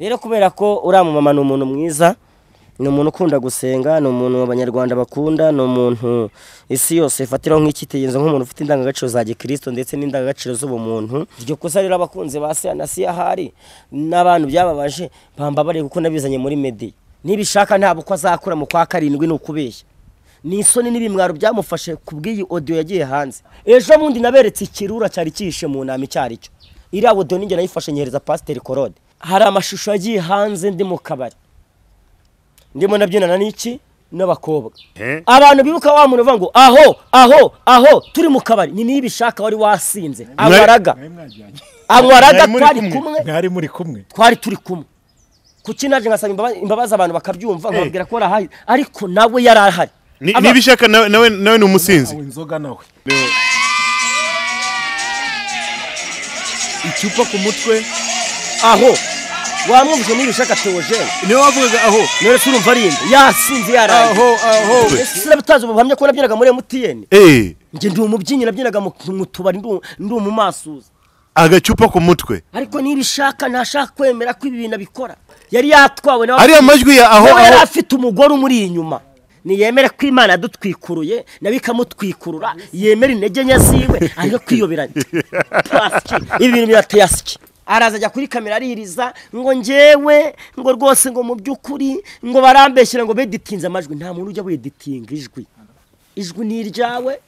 Rero kubera ko uriya mama ni umuntu mwiza, ni umuntu ukunda gusenga, ni umuntu abanyarwanda bakunda, ni umuntu isi yose ifatira nk'ikitegezo nk'umuntu ufite indangagaciro za Gikristo ndetse n'indangagaciro z'ubumuntu. Iryo kosa rero abakunze base anasiya hari n'abantu byababaje bambabare kuko nabizanye muri media. Nibishaka ntabwo ko azakura mu kwa 7 n'ukubeshya. Nisoni n'ibimwaro byamufashe kubwiyi audio yagiye hanze. Ejo mundi naberetse ikirura cyari kishe mu nama icyari cyo. Iri audio ninge nayifashe nyihereza Pastor Korode. Hari amashusho yagiye hanze ndi mu kabari. Ndimo nabyinana n'iki n'abakobwa. Abantu bibuka wa muntu vango aho turi mu kabari. Ni nibishaka wari wasinze. Amwaraga twari kumwe. Ntari muri kumwe. Twari turi kumwe. Kukinaje ngasaba imbabaza abantu bakabyumva nkabwira ko arahaye ariko nawe yarahari. Nibishaka nawe ni umusinzi inzoga nawe icupa ku mutwe aho wamwumvise nibishaka Theogene niwe wavugaga aho nore turumva arinde yasinzi yaraye aho slebutazo bavamye ko nabyinaga muri MTN nje ndi umubyinyira byinaga mu tubari ndu mu masuza agacupa ku mutwe ariko nibishaka ntashaka kwemera ko ibintu bikora yari yatwawe nawe ari amajwi ya aho yari afite umugore umuri inyuma ni yemere ko Imana dutwikuruye nabikamutwikurura yemere intege nke ziwe ariko kwiyoberanya ibintu birateye asiki araza ajya kuri kamera aririza ngo ngewe ngo rwose ngo mu byukuri ngo barambeshyira ngo beditinze amajwi nta muntu ujya beditinga ijwi ni iryawe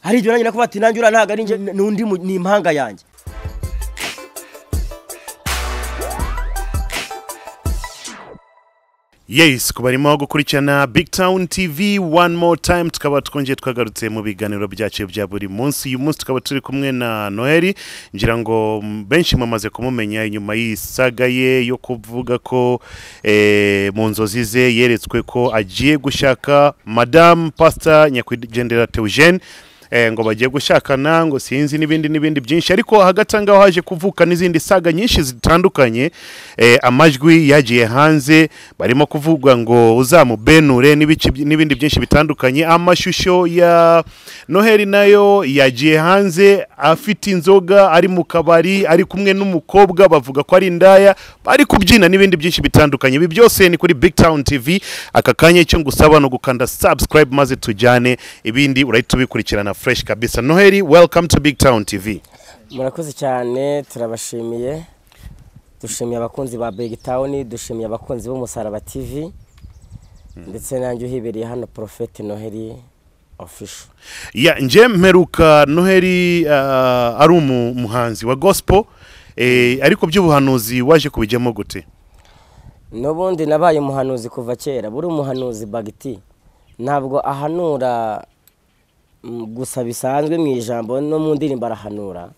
hari ibyo nanyina ko bati nanjye ntago ari nge n'undi ni impanga yanjye Yes, kubarimo gukurikirana Big Town TV one more time tukaba twongeye twagarutse mu biganiro byacu bya buri munsi uyu munsi tukaba turi kumwe na Noheli ngira ngo benshi mamaze kumumenya inyuma y'isagaye yo kuvuga ko mu nzozi ze yeretswe ko agiye gushaka Madam Pastor Nyakwijenderate Theogene ngo bagiye gushakana ngo sinzi n'ibindi byinshi ariko hagatanga haje kuvuka n'izindi saga nyinshi zitandukanye amajwi yagiye hanze barimo kuvugwa ngo uzamubenure n'ibindi byinshi bitandukanye amashusho ya Noheli nayo yagiye hanze afite inzoga ari mu kabari ari kumwe n'umukobwa bavuga ko ari indaya bari kubyina n'ibindi byinshi bitandukanye ibi byose ni kuri Big Town TV akakanye cyo ngusaba no gukanda subscribe maze tujyane ibindi urahita ubikurikirana Fresh Kabisa. Noheli, welcome to Big Town TV. Murakoze cyane turabashimiye. Dushimiye abakunzi ba Big Town, dushimiye abakunzi b'Umusaraba TV. Ndetse nanjye uhibereye hano Prophet Noheli official. Ya nje mperuka Noheli ari umuhanzi wa gospel ariko by'ubuhanuzi waje kubijyamo gute? Nobundi nabaye umuhanuzi kuva kera, buri umuhanuzi bagiti. Ntabwo ahanura gusa bisanzwe mu ijambo no mu ndirimbo arahanura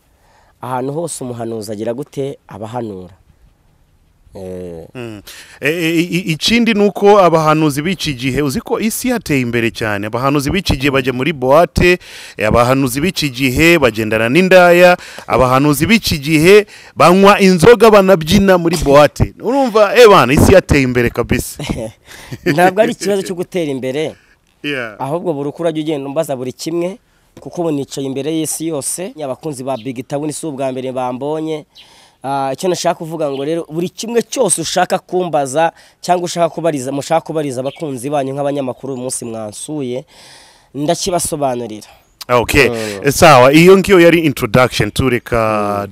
ahantu hose umuhanuzi agira gute abahanura ikindi nuko abahanuzi b'iki gihe uziko isi yateye imbere cyane abahanuzi b'iki gihe bajya muri boate abahanuzi b'iki gihe bagendana n'indaya abahanuzi b'iki gihe banywa inzoga banabyina muri boate urumva bana isi yateye imbere kabisa ntabwo ari ikibazo cyo gutera imbere ahubwo burukura ugenda umbaza buri kimwe kuko ubonicaye imbere y'isi yose n'abakunzi ba Big Town si ubwa mbere bambonye icyo nashaka kuvuga ngo rero buri kimwe cyose ushaka kumbaza cyangwa ushaka kubariza mushaka kubariza abakunzi banyu nk'abanyamakuru umunsi mwansuye ndakibasobanurira okay sawa iyo ngiyo yari introduction tureka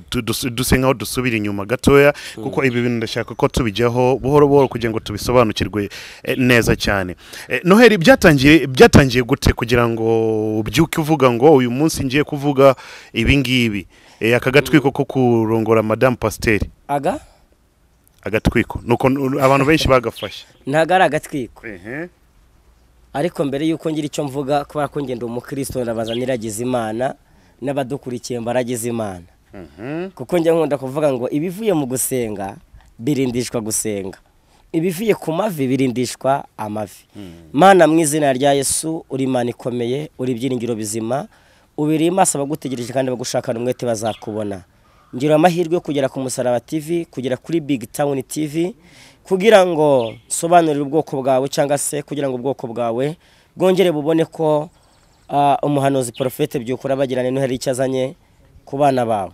dusengaho dusubira inyuma gatoya kuko ibi bintu ndashaka ko tubijyaho buhoro buhoro kugira ngo tubisobanukirwe neza cyane Noheli byatangiye gute kugira ngo ubyuke uvuga ngo uyu munsi ngiye kuvuga ibi ngibi akagatwiko ko kurongora Madam Pasteur agatwiko nuko abantu benshi bagafasha ntagara agatwiko ariko mbere yuko ngira icyo mvuga kuba kongenda umukristo nabazaniragize Imana n'abadukurikiye mbaragize Imana kuko njye nkunda kuvuga ngo ibivuye mu gusenga birindishwa gusenga ibivuye ku mavi birindishwa amavi Mana mu izina rya Yesu uri Imana ikomeye uri byiringiro bizima ubiri maso bagutegereje kandi bagushakana umwete bazakubona ngira amahirwe kugera ku Musaraba TV kugera kuri Big Town TV kugira ngo sobanurire ubwoko bwawe cyangwa se kugira ngo ubwoko bwawe bwongere bubone ko umuhanuzi Prophet byukura bagirane Noheli icyazanye ku bana bawe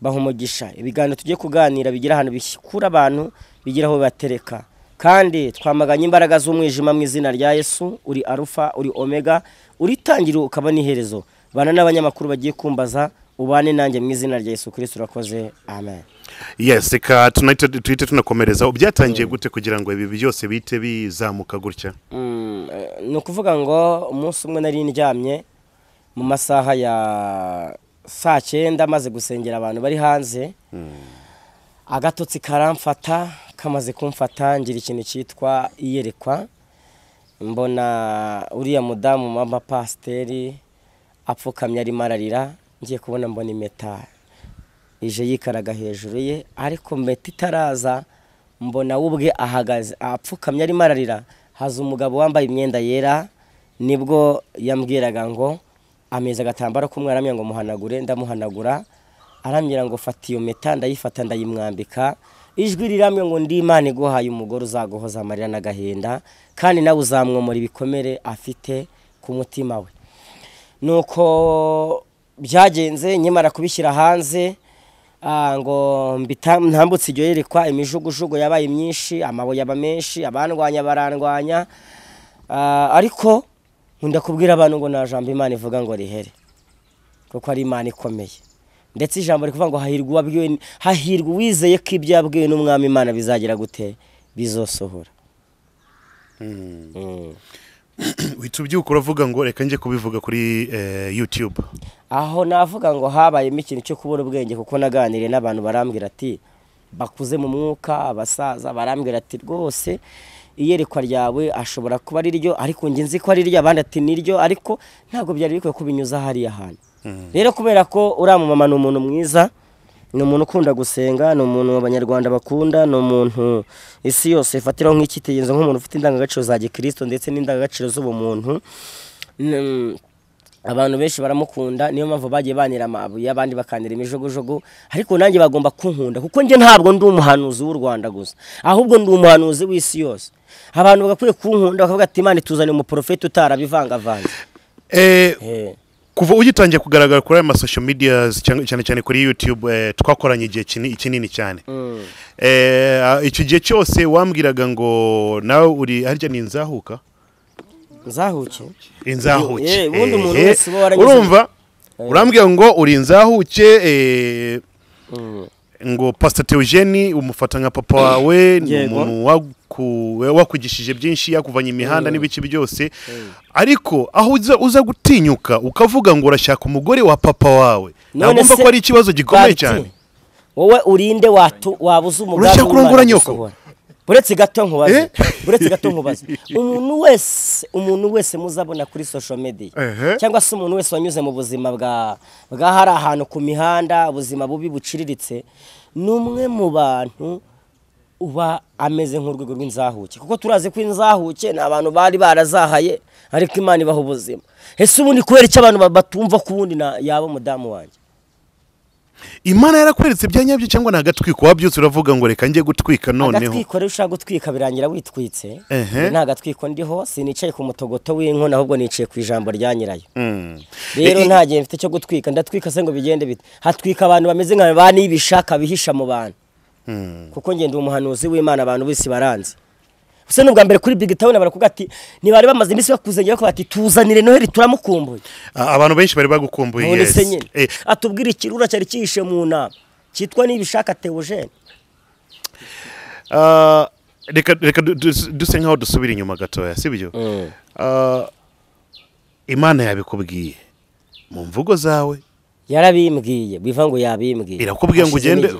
bahumugisha ibiganiro tujye kuganira bigira ahantu bikura abantu bigira aho batereka. Kandi twamaganye imbaraga z'umwijima mu izina rya Yesu, uri Alpha, uri Omega, uri tangiro ukaba n'iherezo. Bana n'abanyamakuru bagiye kumbaza ubane nanjye mu izina rya Yesu Kristo urakoze. Amen. Yes, reka tuite tunakomereza. Byatangiye gute kugira ngo ibi byose bite bizamuka gutya? No kuvuga ngo umunsi umwe nari ndyamye mu masaha ya saa 9 maze gusengera abantu bari hanze. Agatotsi karamfata, kamaze kumfata ngira ikintu cyitwa iyerekwa. Mbona uriya mudamu mama pasteri apfukamye ari mararira, ngiye kubona mbona impeta ije yikaraga hejuru ye, ariko impeta itaraza mbona ubwe ahagaze apfukamye ari mararira. Haza umugabo wambaye imyenda yera, nibwo yambwiraga ngo ameza agatambaro kumwaramya ngo muhanagure, ndamuhanagura. Arambira ngo fatiyo meta, ndayifata ndayimwambika. Ijwi riramye ngo ndi Imana iguhaye umugore uzagohoza amarira n'agahinda, kandi nawe uzamwomora ibikomere afite ku mutima we. Nuko byagenze nyemara kubishyira hanze, ngo ntambutse iryo yerekwa, imijugujugo yabaye myinshi, amabo yaba menshi, abandwanya barandwanya. Ariko ndakubwira abantu ngo na jambo Imana ivuga ngo rihere, kuko ari Imana ikomeye. Ndetse ijambo rikuvuga ngo hahirwa uwizeye ko ibyo yabwiwe n'umwami Imana bizagira gute bizosohora. Witubyuka uravuga ngo reka nje kubivuga kuri YouTube. Aho navuga ngo habayemo ikintu cyo kubura ubwenge, kuko naganiriye n'abantu barambwira ati bakuze mu mwuka, abasaza barambwira ati rwose iyerekwa ryawe ashobora kuba ari ryo, ariko nge nzi ko ari ryo, abandi ati ni ryo, ariko ntabwo byari bikwiye kubinyuza hariya hantu. Rero kubera ko uriya mama ni umuntu mwiza, ni umuntu ukunda gusenga, ni umuntu abanyarwanda bakunda, ni umuntu isi yose ifatiraho nk'icyitegererezo nk'umuntu ufite indangagaciro za Gikristo ndetse n'indangagaciro z'ubumuntu. Abantu benshi baramukunda, niyo mpamvu bagiye banira amabuye, abandi bakanira imijogojogo, ariko nanjye bagomba kunkunda, kuko nje ntabwo ndi umuhanuzi w'u Rwanda gusa, ahubwo ndi umuhanuzi w'isi yose. Abantu bagakwiye kunkunda bakavuga ati Imana ituzane umuprofeti utarabivanga vanze. Kuva ugitangiye kugaragara kuri ama social medias cyane cyane kuri YouTube, twakoranye igihe kinini cyane. Icyo gihe cyose wambwiraga ngo nawe uri harya ni nzahuka? Nzahuke? Inzahuke. Ubundi umuntu wese urumva urambwira ngo uri nzahuke, ngo Pastor Theogene umufata nka papa wawe, umuntu wakugishije byinshi, yakuvanye imihanda n'ibiki byose, ariko aho uza gutinyuka ukavuga ngo urashaka umugore wa papa wawe, nagomba ko ari ikibazo gikomeye cyane. Wowe urinde watu wabuze umugabo urashaka kurongora nyoko? Buretse gato nkubaze umuntu wese muzabona kuri social media, cyangwa se umuntu wese wanyuze mu buzima bwa hari ahantu ku mihanda, ubuzima bubi buciriritse, numwe mu bantu uba ameze nk'urwego rw'inzahuke, kuko turaze ko inzahuke n'abantu bari barazahaye, ariko Imana ibaho ubuzima. Ese ubundi kubera iki abantu batumva ku wundi na yabo mudamu wanjye? Imana yarakweretse byanyabyo cyangwa nagatwiko wabyutse uravuga ngo reka nje gutwika noneho? Agatwiko rero ushaka gutwika birangira witwitse. Nagatwiko ndiho, sinicaye ku mutogoto w'inkona, ahubwo niciye ku ijambo rya nyirayo. Rero ntagiye mfite cyo gutwika, ndatwika se ngo bigende bite. Hatwika abantu bameze nka ba nibishaka bihisha mu bantu. Kuko nge ndi umuhanuzi w'Imana, abantu bose baranze. Use n'ubwa mbere kuri Big Town barakuga ati ni bari bamaze iminsi bakuzengera ko ati tuzanire Noheli turamukumbuye. Abantu benshi bari bagukumbuye. Yes. Atubwira ikirura cyari kihishe mu nama cyitwa nibishaka Theogene. Reka dusenga aho dusubira inyuma gatoya, si byo? Imana yabikubwiye mu mvugo zawe? Yarabimbwiye, biva ngo yabimbwiye. Birakubwiye ngo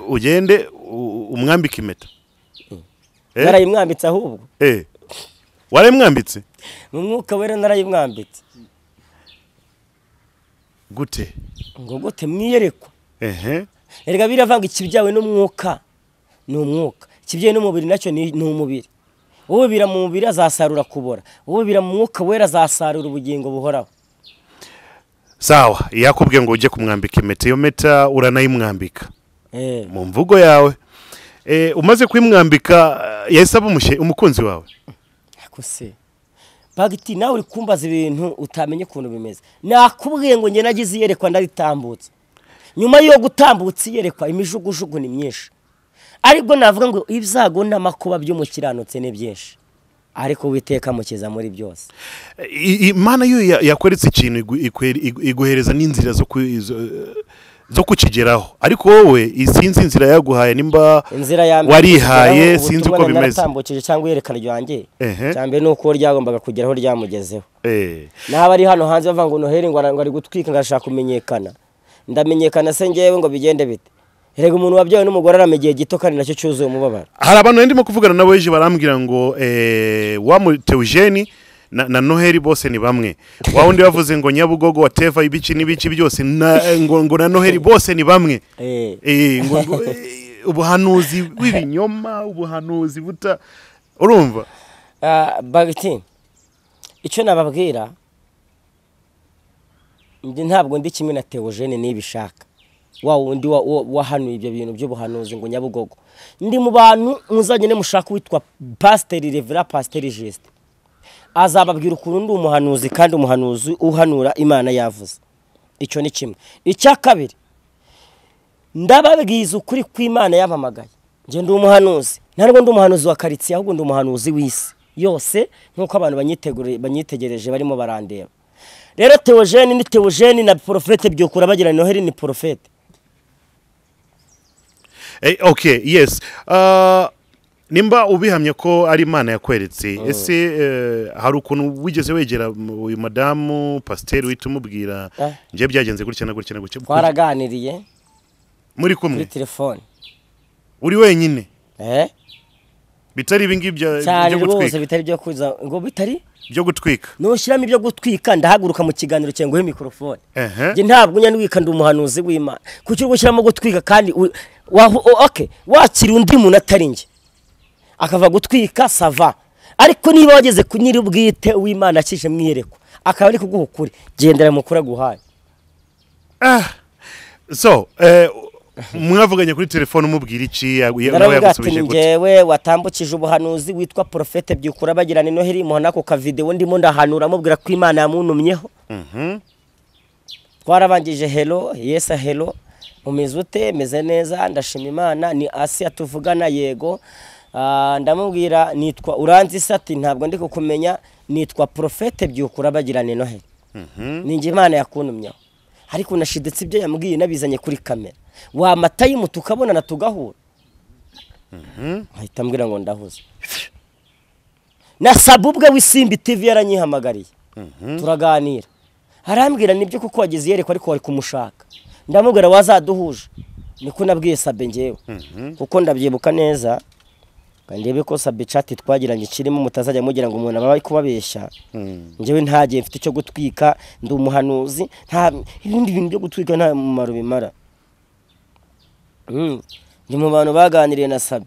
ugende umwambike impeta. Narayimwambitse ahubwo. Waremwambitse? Mu mwuka wera narayimwambitse. Gute? Ngo gute mwiyerekwa. Erega biravanga ikibyawe n'umwuka. Ni umwuka. Ikibyawe n'umubiri nacyo ni umubiri. Wowe bira mu mubiri azasarura kubora. Wowe bira mu mwuka wera azasarura ubugingo buhoraho. Sawa, yakubwiye ngo ujye kumwambika impeta, iyo meta uranayimwambika. Mu mvugo yawe. Umaze kwimwambika yasaba umukunzi wawe? Akose bagiti nawe uri kumbaza ibintu utamenye kuntu bimeze. Nakubwiye ngo nge nagize iyerekwa ndaritambutse, nyuma yo gutambutse iyerekwa imijugujugu ni myinshi, ariko navuga ngo ibizago n'amakuba byo mu kiranutse ne byinshi ariko witeka mukeza muri byose imana yo yakweretse ikintu iguhereza n'inzira zo kukigeraho ariko wowe isinzi inzira yaguhaye nimba warihaye sinzi uko bimeze atambukije cyangwa yerekana ryanjye cyambe nuko ryagombaga kugeraho ryamugezeho naba ari hano hanze bavanga ngo Noheli ngo ari gutwika ngashaka kumenyekana ndamenyekana se ngewe ngo bigende bite Erega umuntu wabyawe n'umugore aramegiye gito kandi nacyo cyuzuye umubabaro. Hari abantu ndimo kuvugana nabo eje barambwira ngo wa Theogene na Noheli bose ni bamwe. Wa undi bavuze ngo Nyabugogo wa Teva ibiki n'ibiki byose ngo na Noheli bose ni bamwe. Ngo ubuhanuzi w'ibinyoma ubuhanuzi buta urumva. Bagiti icyo nababwira ntabwo ndi kimwe na Theogene nibishaka. Wow ndi wa hanu ibyo bintu byo buhanuzi ngo Nyabugogo ndi mu bantu muzanye ne mushaka witwa Pastor Reverend Pastor Geste azababwira ukurundi umuhanuzi kandi umuhanuzi uhanura imana yavuze icyo ni kimwe icya kabiri ndababwiza ukuri kw'imana yabamagaye nje ndi umuhanuzi ntabwo ndi umuhanuzi wa karitsiye ahubwo ndi umuhanuzi w'isi yose nkuko abantu banyitegereje barimo barandeba rero Theogene ni Theogene na profete byokura bagira Noheli ni profete okay yes nimba ubihamye ko ari imana yakweretse ese hari ukuntu wigeze wegera uyu madamu pasteur witumubwira nje byagenze gutya na gutya na gutya twaraganiriye muri kumwe kuri telefone uri wenyine bitari bingibya byo gutwika bitari byo kuza ngo bitari byo gutwika no shiramo byo gutwika ndahaguruka mu kiganiro cyengo he microphone nje ntabwo nyanwika ndi umuhanuzi w'imana kuki rwo shiramo gutwika kandi okay wakira undi mu natari nje akava gutwika sava ariko niba wageze kunyiri ubwite w'imana akije mwireko akaba ari kuguhukure gendera mu kura guhaye mwavuganye kuri telefone umubwira iki nawe yagusubije gute ngewe watambukije ubuhanuzi witwa profete byukura bagirana Noheli muhana ko ka video ndimo ndahanura mubwira ko imana yamunumyeho twarabangije hello yes hello umizute meze neza ndashima imana ni Asia tuvugana yego ndamubwira nitwa uranzi sati ntabwo ndiko kumenya nitwa profete byukura bagirana Noheli ninge imana yakunumyeho ariko nashidetse ibyo yambwiye nabizanye kuri kamera wa matayi mutukabona na tugahura ahitambwira ngo ndahuze na sabubwe w'isimbi TV yaranyihamagariye turaganira harambwira nibyo kuko wageze yereko ariko wari kumushaka ndamubwira wazaduhuje niko nabwiye sabe ngewe kuko ndabyibuka neza kandi ko sabe chat twagiranye kirimo mutazajya mugira ngo umuntu aba ari kubabeshya ngewe ntagiye mfite icyo gutwika ndi umuhanuzi nta ibindi bintu byo gutwika nta mumaro bimara ndi mu bantu baganiriye na Sabi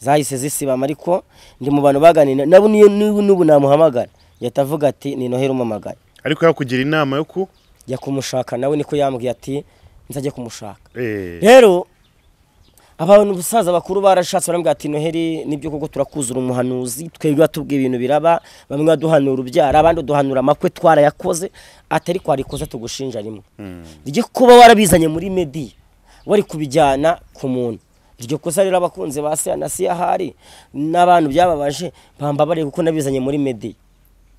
zahise zisiba ariko ndi mu bantu baganiriye nabo n'ubu namuhamagara yatavuga ati ni Noheli umamagaye ariko yakugira inama yo ku ya kumushaka nawe niko yambwiye ati nzajye kumushaka rero abantu busaza bakuru barashatse barambwiye ati Noheli nibyo koko turakuzura umuhanuzi twebwe atubwiye ibintu biraba bamwe aduhanura ubyara abandi duhanura makwe twara yakoze atari kwarikoza tugushinja rimwe rije kuba warabizanye muri media wari kubijyana ku muntu iryo kosa rero abakunze base anasiya hari nabantu byababaje bamba bari kuko nabizanye muri media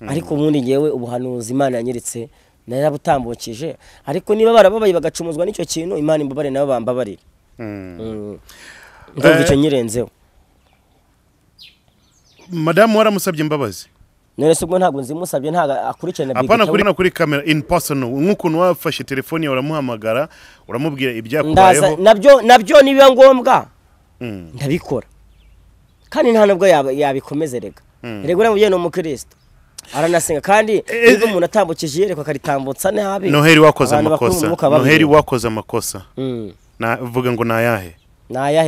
ariko umuntu ngewe ubuhanuzi imana yanyeretse nari abutambukije ariko niba barababaye bagacumuzwa n'icyo kintu imana imbabare nabo bamba bari ndumva icyo nyirenzeho madam waramusabye imbabazi none subwo ntago nzimusabye ntago akurikirana bigitabo apana kuri camera in person nk'ukuntu wafashe telefone yawe uramuhamagara uramubwira ibyakubayeho nabyo nibiba ngombwa ndabikora kandi nta nabwo yabikomezerega rego uramubye no mukristo aranasenga kandi niba umuntu atambukije yereko akaritambutsa nabi Noheli wakoze amakosa navuga ngo nayahe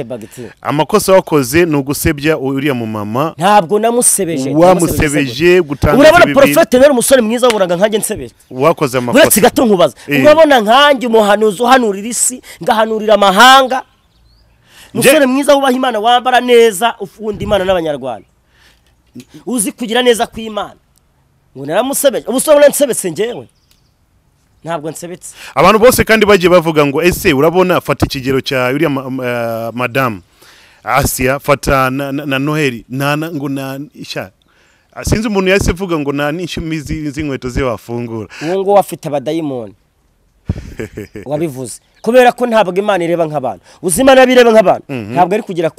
bagiti amakosa wakoze nugusebya uriya mu mama ntabwo namusebeje wamusebeje gutanga urabona profete nari umusore mwiza waburanga nkanjye nsebeje wakoze amakosa uretse gato nkubaza urabona nkanjye umuhanuzi uhanurira isi ngahanurira amahanga umusore mwiza wubaha imana wambara neza ufundi imana n'abanyarwanda uzi kugira neza kw'imana ngo naramusebeje umusore nsebeje ngewe ntabwo nsebetse abantu bose kandi bagiye bavuga ngo ese urabona fata ikigero cya uriya madam Asia fata na Noheli nana ngo na isha sinzi umuntu yase vuga ngo nani inshumi z'inkweto ze wafungura uwo ngo wafite abadayimoni wabivuze kubera ko ntabwo Imana ireba nk'abantu uzimana bireba nk'abantu ntabwo ari kugira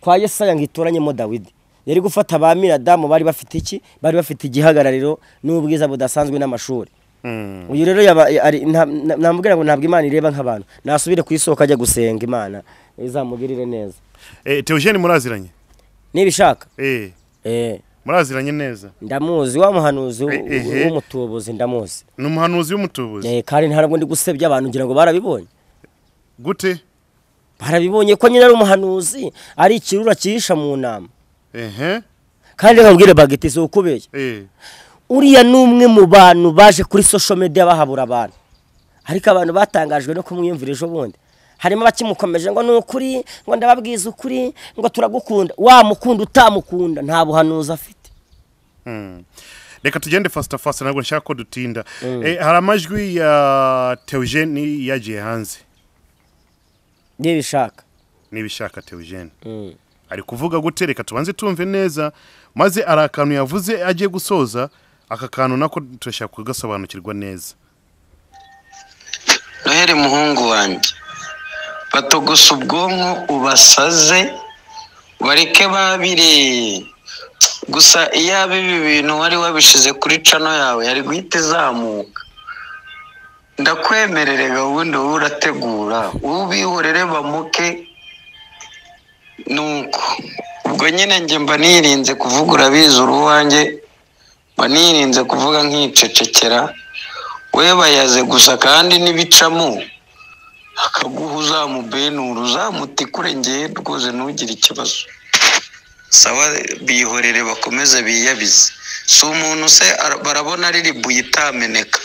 kwa Yesaya ngitoranyemo Dawidi yari gufata abamiradamu bari bafite iki bari bafite igihagarariro n'ubwiza budasanzwe n'amashuri uyu rero namubwira ngo ntabwo Imana ireba nk'abantu nasubire kwisoka ajya gusenga Imana izamugirire neza Theogene muraziranye nibishaka muraziranye neza ndamuzi wa muhanuzi w'umutubuzi ndamuzi n'umuhanuzi w'umutubuzi kandi ntarabwo ndi gusebya abantu ngira ngo barabibonye gute barabibonye ko nyina ari umuhanuzi ari ikirura kihisha mu nama kandi nkabwire bageti zo kubeye uriya numwe mu bantu baje kuri social media bahabura abantu ariko abantu batangajwe no kumwiyumvira ejo bundi harimo abakimukomeje ngo n'ukuri ngo ndababwiza ukuri ngo turagukunda wa mukunda utamukunda nta buhanuza afite reka tugende fast nabwo nshaka ko dutinda haramajwi ya Theogene ya Jean Hanze nibishaka Theogene ari kuvuga gutereka tubanze tumve neza maze arakanu yavuze agiye gusoza akakanu nako turashaka kugasobanukirwa neza Noheli muhungu wanjye batogosa ubwonko ubasaze bareke babiri gusa iyo ibi bintu wari wabishize kuri channel yawe yari guhita izamuka ndakwemerere gahunda urategura ubihorere bamuke nuko ubwo nyine nge mba nirinze kuvuga urabizi uruwanjye mba nirinze kuvuga nkicecekera we bayaze gusa kandi n'ibicamo akaguhuza mu benuru zamuti kurenge rwose nugira ikibazo sawa bihorere bakomeza biyabize so umuntu se barabona riri buyitameneka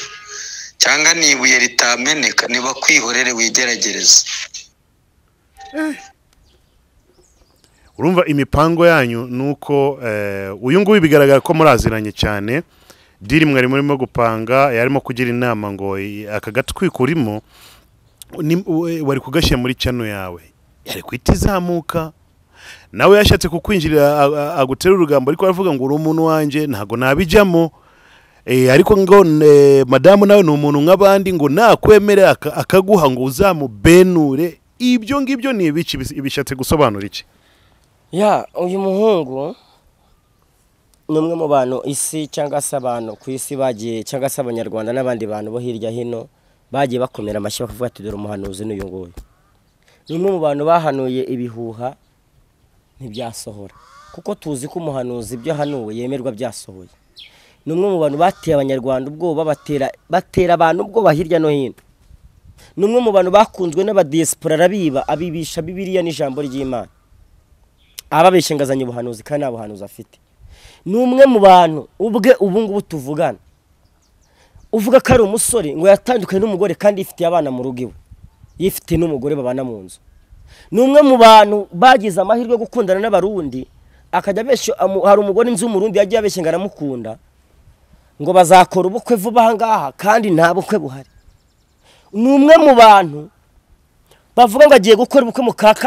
cyangwa nibuye ritameneka niba kwihorere wigeragereza urumva imipango yanyu nuko uyu nguyu bigaragara ko muraziranye cyane diri mwari murimo gupanga yarimo kugira inama ngo akagatwikurimo wari kugashyira muri cyano yawe yari kwitizamuka nawe yashatse kukwinjira agutera urugambo ariko aravuga ngo uri umuntu wanje ntago nabijamo ariko ngo madamu nawe ni umuntu nk'abandi ngo nakwemerera akaguha ngo uzamubenure ibyo ngibyo ni ibiki bishatse gusobanura iki uyu muhungu numwe mu bantu isi cyangwa se abantu ku isi bagiye cyangwa se abanyarwanda n'abandi bantu bo hirya hino bagiye bakomera amashyi bakavuga ati dore umuhanuzi n'uyu nguyu nimwe mu bantu bahanuye ibihuha ntibyasohora kuko tuzi ko umuhanuzi ibyo hanuwe yemerwa byasohoye numwe mu bantu bateye abanyarwanda ubwoba batera abantu ubwoba hirya no hino numwe mu bantu bakunzwe n'abadiaspora rabiba abibisha Bibiliya n'ijambo ry'Imana ababeshe ngazanye ubuhanuzi kandi nta buhanuzi afite numwe mu bantu ubwe ubu ngubu tuvugana uvuga ko ari umusore ngo yatandukanye n'umugore kandi yifite abana mu rugo iwe yifite n'umugore babana mu nzu numwe mu bantu bagize amahirwe yo gukundana n'abarundi akajya abeshya hari umugore inzu mu Burundi yagiye abeshya ngo aramukunda ngo bazakora ubukwe vuba aha ngaha kandi nta bukwe buhari numwe mu bantu bavuga ngo agiye gukora ubukwe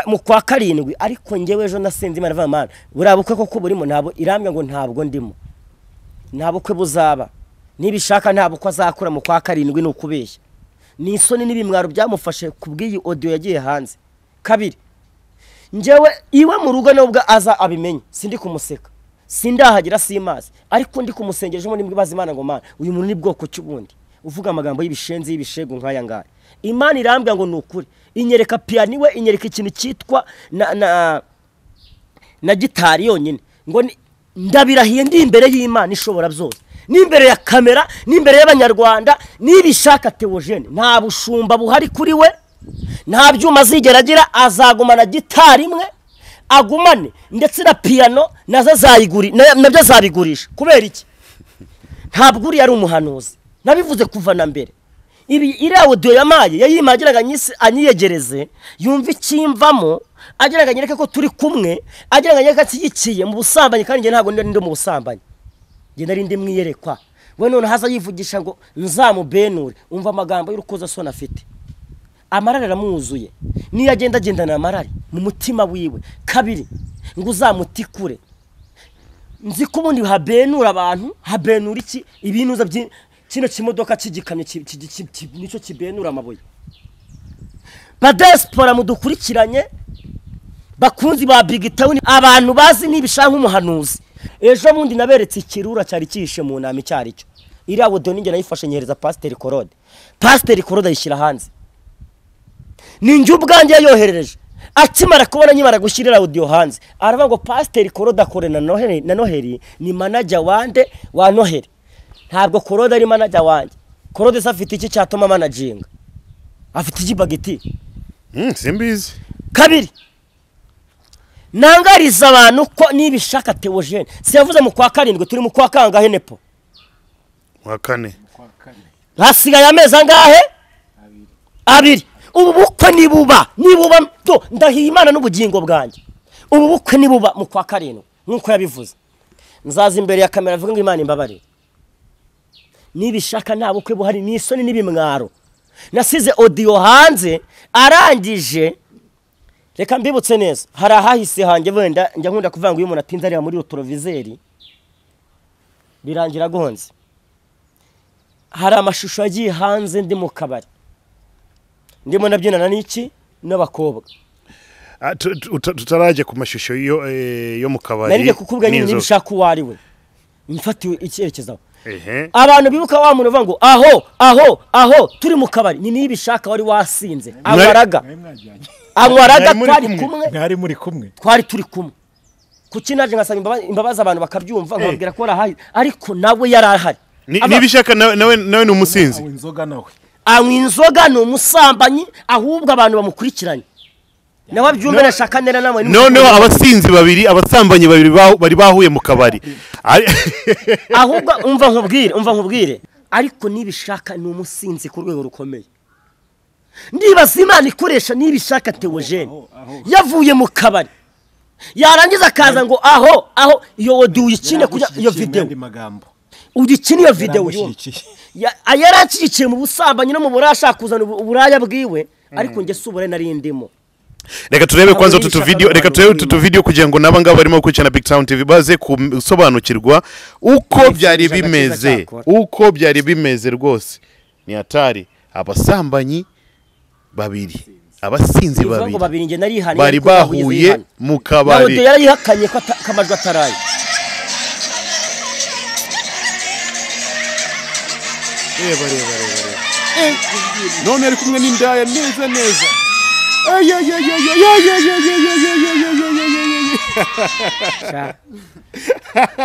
mu kwa karindwi ariko ngewe ejo nasenze Imana ivuga Mana buriya bukwe koko burimo ntabwo irambya ngo ntabwo ndimo nta bukwe buzaba nibishaka ntabwo ko azakura mu kwa karindwi n'ukubeshya ni isoni n'ibimwaro byamufashe kubwiyi audio yagiye hanze kabiri njewe iwe mu rugo nubwo aza abimenye sindi kumuseka sindahagira simazi ariko ndi kumusengeje mu nimbwe bazimana ngo Mana uyu muntu ni bwoko cy'ubundi uvuga amagambo y'ibishenzi y'ibishego nkaya ngaya Imana irambya ngo nukuri inyereka piano iwe inyereka ikintu cyitwa na gitari yonyine ngo ndabirahiye ndi imbere y'Imana ishobora byose nimbere ya kamera nimbere y'abanyarwanda nibishaka Theogene nta bushumba buhari kuri we nta byuma zigeragira azagumana gitari imwe agumane ndetse na piano nazo zayiguri nabyo zabigurisha kubera iki ntabwo uri ari umuhanuzi nabivuze kuva na mbere ibi irawo do yamaye yayimagiraga nyisi anyiyegereze yumva ikimvamo agiraga nyereka ko turi kumwe agiraga nyereka ati yikiye mu busambanyi kandi nge ntago ndi mu busambanyi nari ndi mwiyerekwa we none haza yivugisha ngo nzamubenure umva amagambo y'urukoza so nafite amarare aramuzuye ni yagenda gendana amarare mu mutima wiwe kabiri ngo uzamutikure nzi kubundi habenura abantu habenura iki ibintu za kino kimodoka kigikamye nico kibenura amaboye badespora mudukurikiranye bakunzi ba Big Town abantu bazi nibishanka umuhanuzi ejo mundi naberetse ikirura cyari kishe mu nama cyari cyo iri abo doni nge nayifashe nyereza Pastor Korode yishira hanze ninjye ubwanjye yoherereje akimara kubona nyimara gushirira audio hanze aravuga ngo Pastor Korode akorena na Noheli ni manager wande wa Noheli ntabwo Korode ari manager wanje Korode safite iki cyatoma managing afite igibageti simbizi kabiri nangariza abantu ko nibishaka Theogene siyavuze mu kwa karindwe turi mu kwa kanga henepo wa kane lasiga yameza ngahe abiri ubu bukwe nibuba to ndahiye Imana n'ubugingo bwanjye ubu bukwe nibuba mu kwa karindwe nkuko yabivuze nzaza imbere ya kamera avuga ngo Imana imbabare nibishaka nabo kwe buhari n'isoni n'ibimwaro nasize audio hanze arangije reka mbibutse neza hari ahahise hanjye wenda njya nkunda kuvanga uyu umuntu atinzarira muri rotorovizeri birangira gonze hari amashusho agiye hanze ndi mu kabari ndimo nabyinana n'iki n'abakobwa tutaraje ku mashusho yo mu kabari nari kukubwa nyine nishaka wari we mfatiwe icyerekezo abantu bibuka wa muntu vango aho turi mu kabari ni nibishaka wari wasinze amwaraga twari kumwe twari turi kumwe kuki naje ngasaba imbabaza abantu bakabyumva nkabwira ko arahaye ariko nawe yarahari nibishaka nawe ni umusinzi inzoga nawe anwinzoga no musambanyi ahubwo abantu bamukurikiranye nawe byumbe nashakanera namwe no abasinzi babiri abatsambanyi babiri bari bahuye mu kabari ahubwo umva nkubwire ariko nibishaka ni umusinzi ku rwego rukomeye ndibaza Imana ikoresha nibishaka Theogene yavuye mu kabari yarangiza kaza ngo aho iyo woduye ikine kujya iyo video udikini iyo video yaracikiye mu busambanye no mu burashaka kuzana uburaya bwiwe ariko nge subure narindimo reka turebe kwanza tutu video kugira ngo nabanga barimo kucyana Big Town TV baze kusobanukirwa uko byari bimeze rwose ni hatari abasambanyi babiri abasinzi babiri bari bahuye mu kabari naho yarihakanye ko kamajwa taraye none ari kumwe n'indaya neza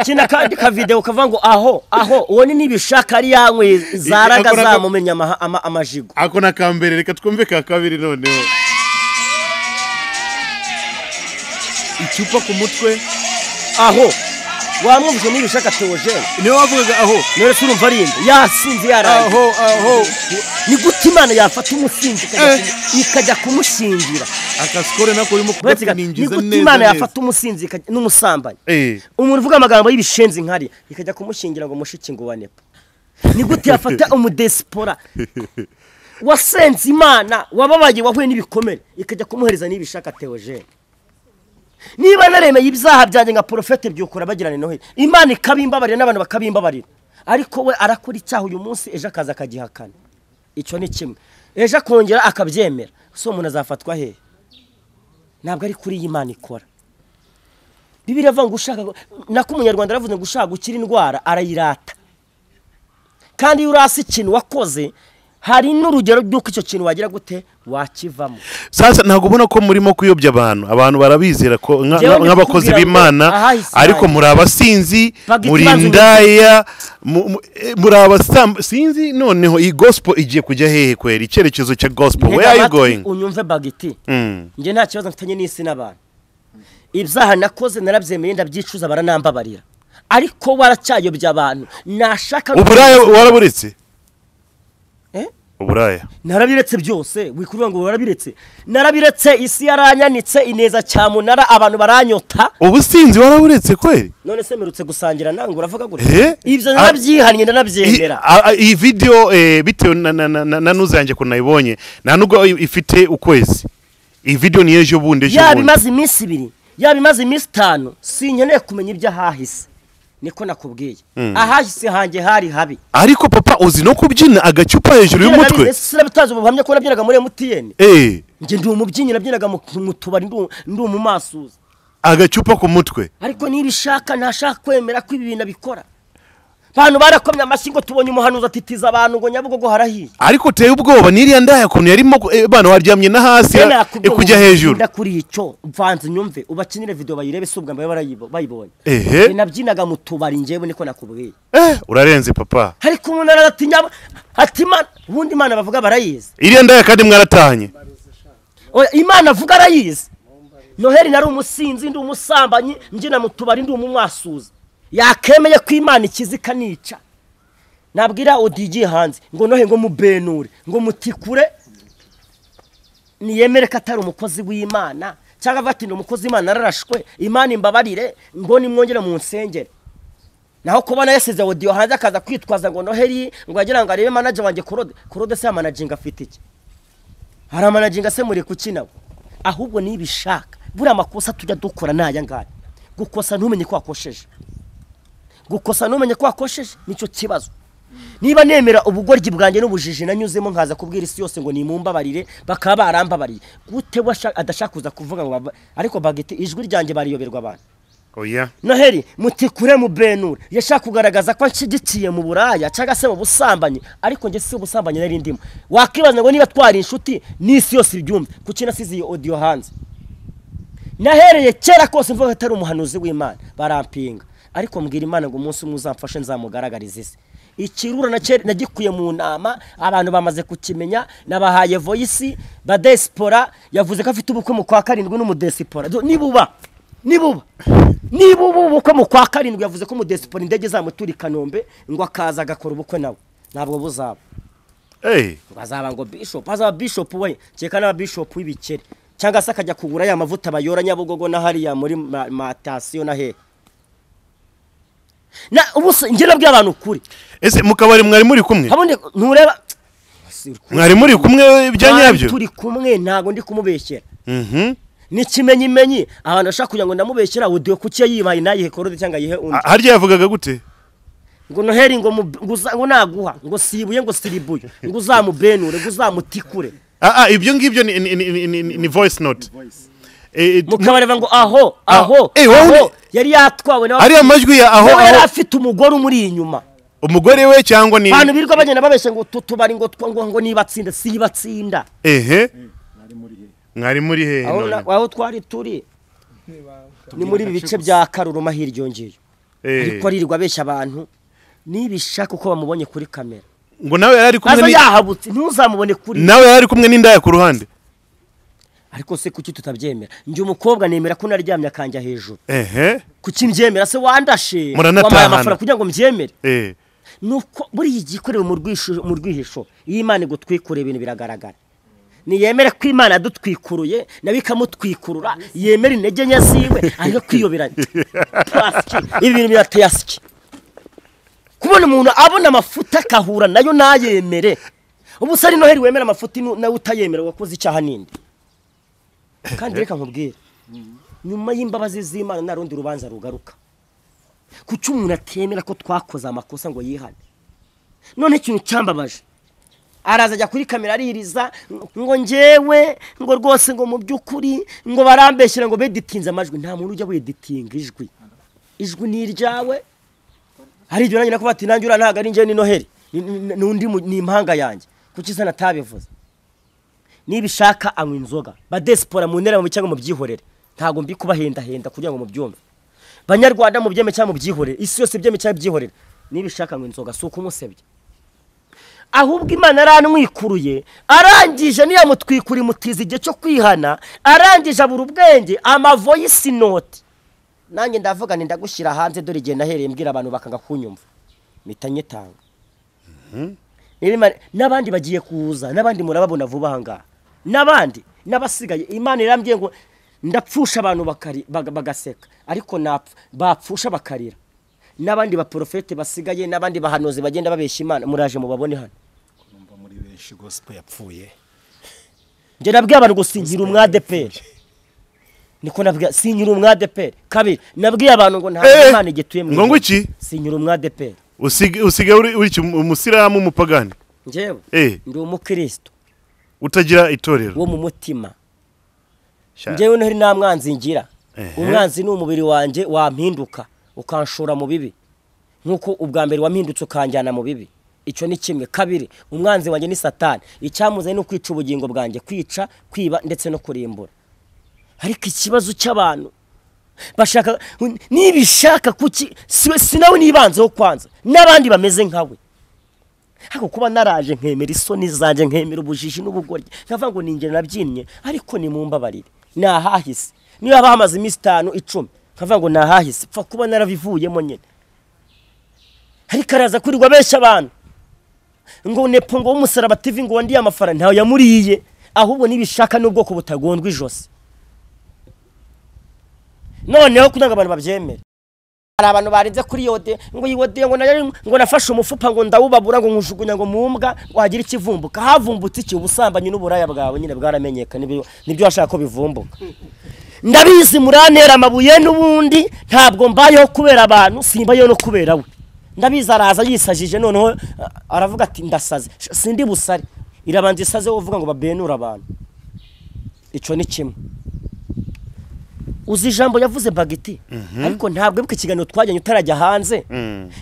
kina kandi ka video kava ngo aho uwo ni nibishaka ari yankwe zaraga zamumenya amajigo ako nakambere reka twumve ka kabiri noneho icupa ku mutwe aho wamwumvise nibishaka Theogene ni wavuga aho nere surumva rindi yasinzi yaraye aho ni gute Imana yafata umusinzi ikajya kumushingira akaskore nako urimo kubatse ningize neza Imana yafata umusinzi n'umusambanyi umuntu uvuga amagambo y'ibishenzi nkari ikajya kumushingira ngo mushiki ngo wanepa ni gute yafata umudespora wasenze Imana wababaye wahuye n'ibikomere ikajya kumuhereza nibishaka Theogene niba naremeye ibyaha byanjye nka Prophet byukura bagirane Noheli Imana ikabimbabarira n'abantu bakabimbabarira ariko we arakora icyaha uyu munsi ejo akaza akagihakana icyo ni kimwe ejo akongera akabyemera so umuntu azafatwa hehe ntabwo ari kuri Imana ikora Bibiliya ivuga ngo ushaka nako umunyarwanda aravuze ngo ushaka gukira indwara arayirata kandi iyo urasa ikintu wakoze hari n'urugero by'uko icyo kintu wagira gute wakivamo sasa ntago ubona ko murimo kuyobya abantu barabizera ko nk'abakozi b'Imana ariko muri abasinzi muri indaya muri abasinzi noneho iyi gospel igiye kujya hehe kwera icyerekezo cya gospel where are you going unyumve bagiti nge nta kibazo mfitanye n'isi n'abantu ibyaha nakoze narabyemeye ndabyicuza baranambabarira ariko baracyayobya abantu nashaka uburaya waraburitse Uburaya narabiretse byose wikuvuga ngo warabiretse narabiretse isi yaranyanitse ineza cyamunara abantu baranyota ubusinzi waraburetse kweli none semerutse gusangira nangu uravuga gute ivyo narabyihanye ndanabyemera iyi video bitewe nanuzanje kunayibonye nanubwo ifite ukwezi iyi video ni ejo bunde ejo yabimaze iminsi ibiri yabimaze iminsi 5 sinkeneye kumenya ibya hahise niko nakubwiye ahahise hange hari habi ariko papa uzi no kubyina agacupa hejuru y'umutwe sinabitaje ubuhamye ko nabyinaga muri MTN nje ndi umubyinyi nabyinaga mu tubari ndi umumasuza agacupa ku mutwe ariko nibishaka ntashaka kwemera ko ibi bintu bikora abantu barakomya amashingo tubonye umuhanuza atitiza abantu ngo nyabugo go harahiye ariko teye ubwoba niriya ndaya kuntu yarimo abantu waryamye na hasi kujya hejuru ndakuri ico mvanze nyumve ubakinire video bayirebe subwa mbaye barayibonye nabyinaga mutubari njyewe niko nakubwiye urarenze papa ariko umuntu aratinya atima ubundi imana bavuga barayize iriya ndaya kandi mwaratanye imana avuga arayize Noheli nari umusinzi ndi umusambanyi njina mutubari ndi umumwasuza yakemeye kwimana ikizika nica nabwira Jean Hanze ngo nohe ngo mubenure ngo mutikure niyemere katari umukozi w'Imana cyangwa vati no umukozi Imana ararashwe Imana imbabarire ngo nimwongera mu nsengere naho kubona yaseze Jean Hanze akaza kwitwaza ngo Noheli ngo agira ngo arebe manager wanjye Claude se managing afite iki ara managing se muri kukinawe ahubwo nibishaka buri amakosa tujya dukora naya ngari gukosa ntumenye ko akosheje gukosa numenye ko akosheje nico kibazo niba nemera ubugoryi bwanjye n'ubujiji nanyuzemo nkaza kubwira isi yose ngo nimumba barire bakaba baramba bari gute adashakuza kuvuga ngo ariko bagete ijwi ryanjye bariyoberwa abantu oya Noheli mutikure mu benura yashaka kugaragaza ko nshyigikiye mu buraya cyangwa se mu busambanye ariko nge si ubusambanye nari ndimo wakibaza ngo niba twari inshuti n'isi yose ibyumve kuki nasize iyo Jean Hanze nahereye kera kose mvuga atari umuhanuzi w'Imana barampinga ariko mbwira Imana ngo umunsi muzamfashe nzamugaragariza isi ikirura nagikuye mu nama abantu bamaze kukimenya nabahaye voice ba diaspora yavuze ko afite ubukwe mu kwa 7 no mu diaspora nibuba ubukwe mu kwa 7 yavuze ko mu diaspora indege zamutura Kanombe ngo akaza agakora ubukwe nawe ntabwo buzaba bazaba ngo bishop azaba bishop we cyeka na bishop w'ibikere cyangwa se akajya kugura ya mavuta bayora Nyabugogo na hariya muri matasiyo na he na ubuse ngira bw'abantu kuri ese mukabari mwari muri kumwe habone ntureba mwari muri kumwe byanyabyo turi kumwe ntago ndi kumubeshyera nikimenye imenye abantu ashaka kugira ngo ndamubeshyera audio kucye yibaye nayihe korode cyangwa yihe undi harya yavugaga gute ngo Noheli ngo naguha ngo sibuye ngo siribuye ngo uzamubenure ngo uzamutikure ibyo ngibyo ni voice note mukabareva ngo aho yari yatwawe na ari amajwi ya aho yari afite umugore muri inyuma umugore we cyangwa ni abantu birwa bagenda babeshe ngo tutubari ngo nibatsinda sibatsinda mwari muri he aho twari turi ni muri bice bya Karuruma hiryongiye ariko rirwa besha abantu nibishaka uko bamubonye kuri kamera ngo nawe yari kumwe ni yahabutse ntuzamubone kuri nawe yari kumwe n'indaya ku ruhande ariko se kuki tutabyemera nje umukobwa nemera ko naryamya kanja hejuru kuki mbyemera se wandashe wamaye amafara kugira ngo mbyemere nuko buri igikorewe mu rwihisho Imana igutwikura ibintu biragaragara ni yemere ko Imana dutwikuruye nabikamutwikurura yemera intege nke ziwe ariko kwiyoberanya ibintu birateye asiki kubona umuntu abona amafuta kahura nayo nayemere ubu se ari Noheli wemera amafuta nawe utayemera wakoze icyaha ninde kandi reka nkubwire nyuma y'imbabazi z'Imana narundi rubanza rugaruka kuki umuntu atemera ko twakoze amakosa ngo yihane none ikintu cyambabaje araza ajya kuri kamera aririza ngo njewe ngo rwose ngo mu byukuri ngo barambeshyira ngo beditinze amajwi nta muntu ujya beditinga ijwi ni iryawe hari ibyo nanjye nakuba ati nanjye ura ntago ari njye ni Noheli n'undi ni impanga yanjye kuki se natabivuze nibishaka anywa inzoga ba diaspora mu ntera mu cyangwa mu byihorere ntago mbi kubahenda henda kugira ngo mu byumve banyarwanda mu byeme cyangwa mu byihorere isi yose byeme cyangwa byihorere nibishaka anywa inzoga suko musebye ahubwo Imana aranwikuruye arangije niya mutwikuri mutiza igihe cyo kwihana arangije abura ubwenge ama voice note nanjye ndavuga ni ndagushyira hanze dore igihe nahereye mbwira abantu bakanga kunyumva mitanye tanga Nabandi bagiye kuza, nabandi murababona vuba hanga. Nabandi nabasigaye Imana irambye ngo ndapfusha abantu bagaseka ariko bapfusha bakarira. Nabandi ba profete basigaye nabandi bahanoze bagenda babesha Imana muraje mu babone hano. Kumva muri benshi gospel yapfuye. Je nabwiye abantu gusingira umwadepere. Niko nabwiye sinyira umwadepere. Kabiri nabwiye abantu ngo nta Imana igituye mu. Ngo iki? Sinyira umwadepere. Usiga uri umusiramu mupagani. Njewe ndi umukristo. Utagira itorero wo mu mutima. Njewe ntari namwanzi ngira. Umwanzi ni umubiri wanje wampinduka ukanshora mu bibi. Nuko ubwa mbere wampindutse ukanjyana mu bibi. Icyo ni kimwe. Kabiri umwanzi wanje ni Satani. Icyamuze ni kwica ubugingo bwanjye, kwica, kwiba ndetse no kurimbura. Ariko ikibazo cy'abantu bashaka nibishaka kuki siwe sinawe nibanzeho kwanza nabandi bameze nkawe. Hako kuba naraje nkemera isoni zanje, nkemera ubujiji n'ubugoryi nkavuga ngo ninjye nabyinnye ariko ni mumbabarire nahahise. Niba bahamaze imistano 10 nkavuga ngo nahahise pfa kuba naravivuyemo nyene. Ariko araza kurirwa besha abantu ngo nepo ngo umusaraba TV ngo wandi amafaranga ntayo yamuriye ahubwo nibishaka n'ubwoko butagondwa ijosi. Noneho kunanga abantu babyemera. Ari abantu barinze kuri yode ngo yode ngo nafashe umufupa ngo ndawubabura ngo nkushugunya ngo mumbwa wagira ikivumbuka. Havumbutse iki ubusambanye n'uburaya bwawe nyine bwaramenyeka nibyo washaka ko bivumbuka. Ndabizi muranera amabuye n'ubundi ntabwo mbayeho kubera abantu simbayeho no kubera we. Ndabizi araza yisajije noneho aravuga ati ndasaze sindi busari irabanza isaze uvuga ngo babenura abantu. Ico ni kimwe. Uzi jambo yavuze bagiti ariko ntabwo bw'iki kiganiro twajyanye utarajya hanze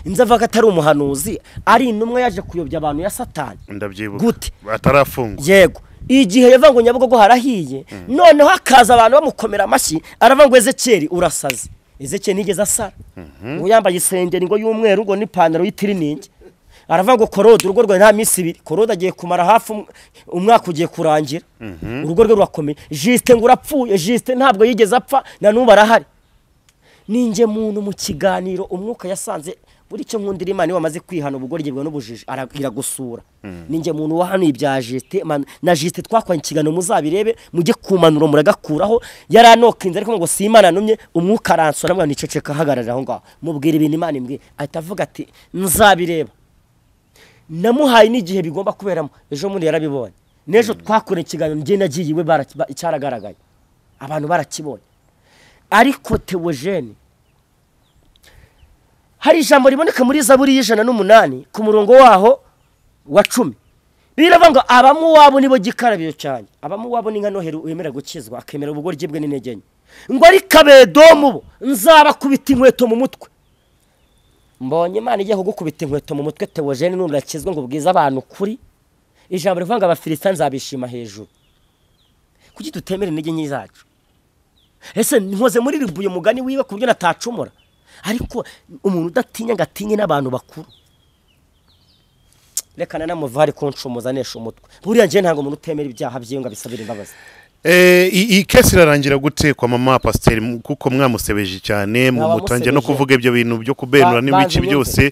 inzava gatari umuhanuzi ari intumwa yaje kuyobya abantu ya Satani. Ndabyibuka gute atarafunga. Yego igihe yavango nyabugogo harahiye noneho hakaza abantu bamukomera amashyi aravango Ezekeli urasaze. Ezekeli nigeze asara ngo yambaye isengeri ngo y'umweru ngo n'ipantaro y'itirininge aravango korode urugo rwe nta minsi 2 korode agiye kumara hafu umwaka ugiye kurangira urugo rwe rurakomeye. Juste ngo urapfuye juste ntabwo yigeze apfa na nubara hari ninje muntu mu kiganiro umwuka yasanze buri cyo nkundira Imana wamaze kwihana ubugorgibwe n'ubujije aragira gusura ninje muntu wahano ibya Juste na Juste twakwanye kigano muzabirebe mujye kumanura muragakuraho yaranokinze ariko ngo simana numye umwuka aransora mwa niceceka hagarara aho ngaho mubwira ibintu Imana imbwe atavuga ati nzabireba. Namuhaye n'igihe bigomba kuberamo ejo muri yarabibonye nejo twakora ikiganiro ngiye nagiyiwe baracyaragaragaye abantu barakibonye. Ariko Theogene hari ijambo riboneka muri Zaburi y'108 ku murongo waho wa 10 biravanga abamu wabo nibo gikarabyo cyane. Abamu wabo ni nka Noheli yemera gukizwa akemera ubugoryi bwe n'integenye ngo ari kabedomu bo nzabakubita inkweto mu mutwe. Mbonye Imana igiye kugukubita inkweto mu mutwe Theogene n'urakizwe ngo bwiza abantu kuri ijambo rivanga abafilisita nzabishima hejuru. Kuki tutemera intege nke zacu? Ese nkoze muri ribuye mugani wiwe kubyo natacumura ariko umuntu udatinya ngatinye n'abantu bakuru lekana namuvari konshumuza nesha umutwe buriya nje ntango umuntu utemera ibyaha byinga bisabira imbabazi. Iyi kesi irarangira gute kwa mama pasteur kuko mwamusebeje cyane mutangiye no kuvuga ibyo bintu byo kubenura n'ibiki byose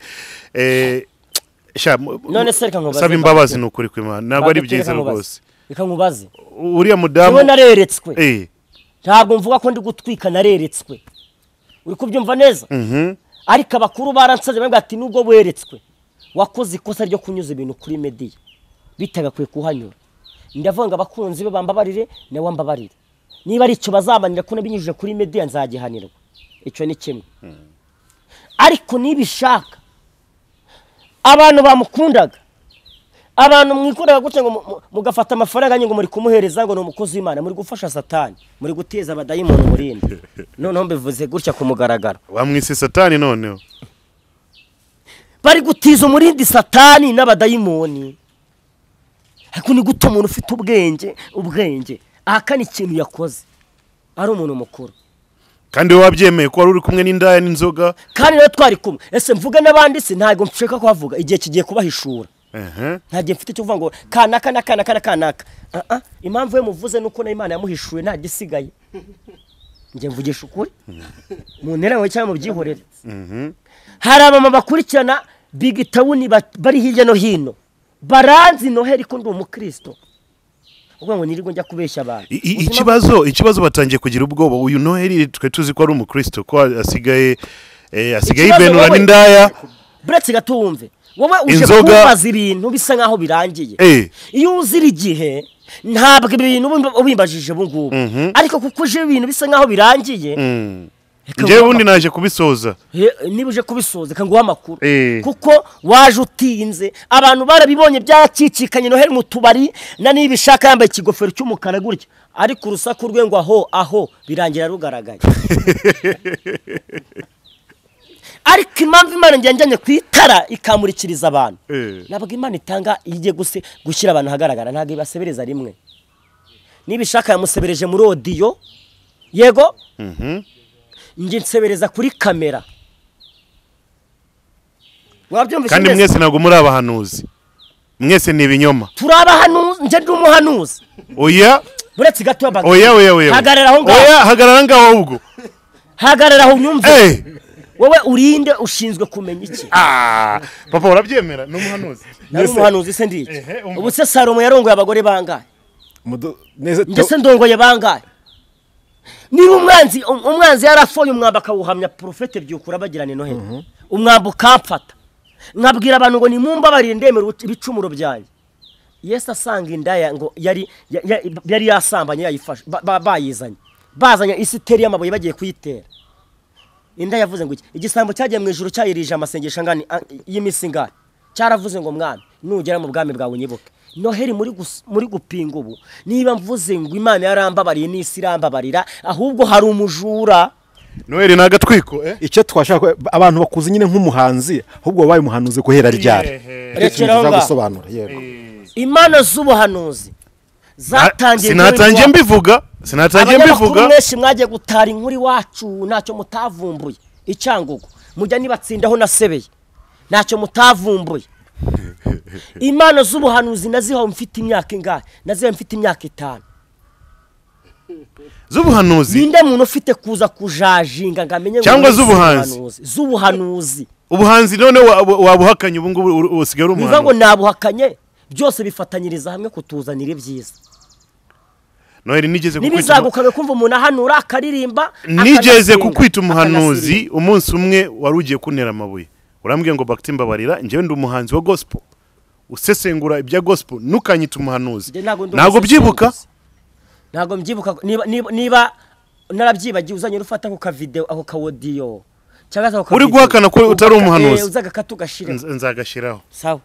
none se saba imbabazi n'ukuri kw'Imana ntabwo ari byiza rwose. Reka nkubaze uriya mudamu nareretswe ntabwo mvuga ko ndi gutwika nareretswe uri kubyumva neza ariko abakuru baransaze bambwira ati nubwo weretswe wakoze ikosa ryo kunyuza ibintu kuri media bitagakwiye kuhanyura. Ndavanga abakunzi be bambabarire ne wambabarire niba ari cyo bazabanira kuno binyujije kuri media nzagihanirwa. Icyo ni kimwe. Ariko nibishaka abantu bamukundaga abantu mwikundaga gutse ngo mugafata amafaranga ngo muri kumuhereza ngo no mukozi w'Imana muri gufasha Satani muri guteza abadayimoni murinde noneho mbivuze gutya kumugaragara wamwise Satani noneho bari gutiza umurindi Satani n'abadayimoni. Hako ni guto umuntu ufite ubwenge ahakana ikintu yakoze ari umuntu mukuru kandi wabyemeye ko ari uri kumwe n'indaya n'inzoga kandi rero twari kumwe. Ese mvuga nabandi se ntago mfsheka ko havuga igihe kigiye kubahishura ntagiye mfite cyo kuvuga ngo kanaka impamvu we muvuze nuko na Imana yamuhishuye nta gisigaye ngiye mvugisha ukuri mu ntera we cyangwa mu byihorere. Hari abamama bakurikirana Big Town bari hirya no hino baranzi Noheli ko ndi umukristo ubwo ngo nirigo njya kubeshya abantu. Ikibazo batangiye kugira ubwoba uyu Noheli twe tuzi ko ari umukristo ko asigaye ibenura n'indaya buretse gatumve wowe uje kubaza ibintu bisa nkaho birangiye iyo uzira igihe ntabwo ibintu ubimbajije bungubu ariko kukuje ibintu bisa nkaho birangiye nje wundi naje kubisoza nibuje kubisoza kanguha amakuru kuko waje utinze abantu barabibonye byakikikanye Noheli mutubari na nibishaka yambaye ikigofero cy'umukara gurya ariko urusaku rwe ngo aho birangira rugaragaye ariko impamvu Imana njyanjanye kwitara ikamurikiriza abantu nabwo Imana itanga ije gushyira abantu hagaragara ntago ibasebereza rimwe nibishaka yamusebereje muri audio yego nje nsebereza kuri kamera kandi mwese ntabwo muri abahanuzi mwese ni ibinyoma turabahanuzi nje ndi umuhanuzi oya buretse gato yabaga oya hagarara ngaho ubwo hagarara aho unyumva wowe urinde ushinzwe kumenya iki papa urabyemera no muhanuzi n'umuhanuzi se ndiki ubuse Salomo yarongoye abagore bangahe ndese ndongoye bangahe ni umwanzi yarafoye umwamba akawuhamya profete byukura bagirane Noheli umwamba ukamfata nkabwira abantu ngo nimumba barindemera ibicumuro byanyu Yesu asanga indaya ngo yari yasambanye yayifashe bayizanye bazanya isiteri y'amabuye bagiye kuyitera inda yavuze ngo igisambo cyagiye mu ijuru cyayirije amasengesha ngani y'imisinga cyaravuze ngo mwana nugera mu bwami bwawe nyibuke Noheli muri gupinga ubu niba mvuze ngo Imana yarambabariye n'isi irambabarira ahubwo hari umujura Noheli nagatwiko icyo twashaka abantu bakuze nyine nk'umuhanzi ahubwo wabaye umuhanuzi guhera ryari gusobanura yego Imana z'ubuhanuzi zatangiye sinatangiye mbivuga mwese mwagiye gutara inkuri wacu nacyo mutavumbuye icyangugu mujya nibatsindaho nasebeye nacyo mutavumbuye Imana z'ubuhanuzi naziho mfite imyaka ingahe naziho mfite imyaka 5 z'ubuhanuzi ninde muntu ufite kuza kujajinga ngamenye cyangwa z'ubuhanuzi ubuhanzi none wabuhakanye ubu ngubu usigara umuhanuzi bivuga ngo nabuhakanye byose bifatanyiriza hamwe kutuzanira ibyiza Noheli nibizagukaga kumva umuntu ahanura akaririmba nigeze kukwita umuhanuzi umunsi umwe warugiye kuntera amabuye urambwiye ngo bakti mbabarira njyewe ndi umuhanzi wa gospel usesengura ibya gospel nukanyita umuhanuzi nago byibuka nago mbyibuka niba narabyibagiye uzanye rufata ku ka video aho ka audio cyangwa ako ka uri guhakana ko utari umuhanuzi uzaga katugashira nzagashiraho sawa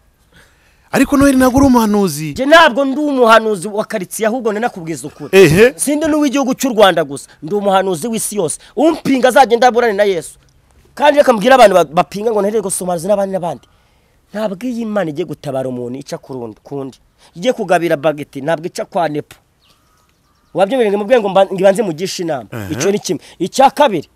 ariko Noheli nagura umuhanuzi je ntabwo ndi umuhanuzi wa karitsiye ahubwo nakubwiza ukuri sindi n'uw'igihugu cy'u Rwanda gusa ndi umuhanuzi w'isi yose umpinga azagenda burane na Yesu kandi akambwira abantu bapinga ngo nterego somazi n'abandi ntabwo iyi Imana igiye gutabara umuntu ica kurundi igiye kugabira bageti ntabwo ica kwanepo wabyemerenge mu bwengo ngibanze mugisha inama icyo ni kimwe icya kabiri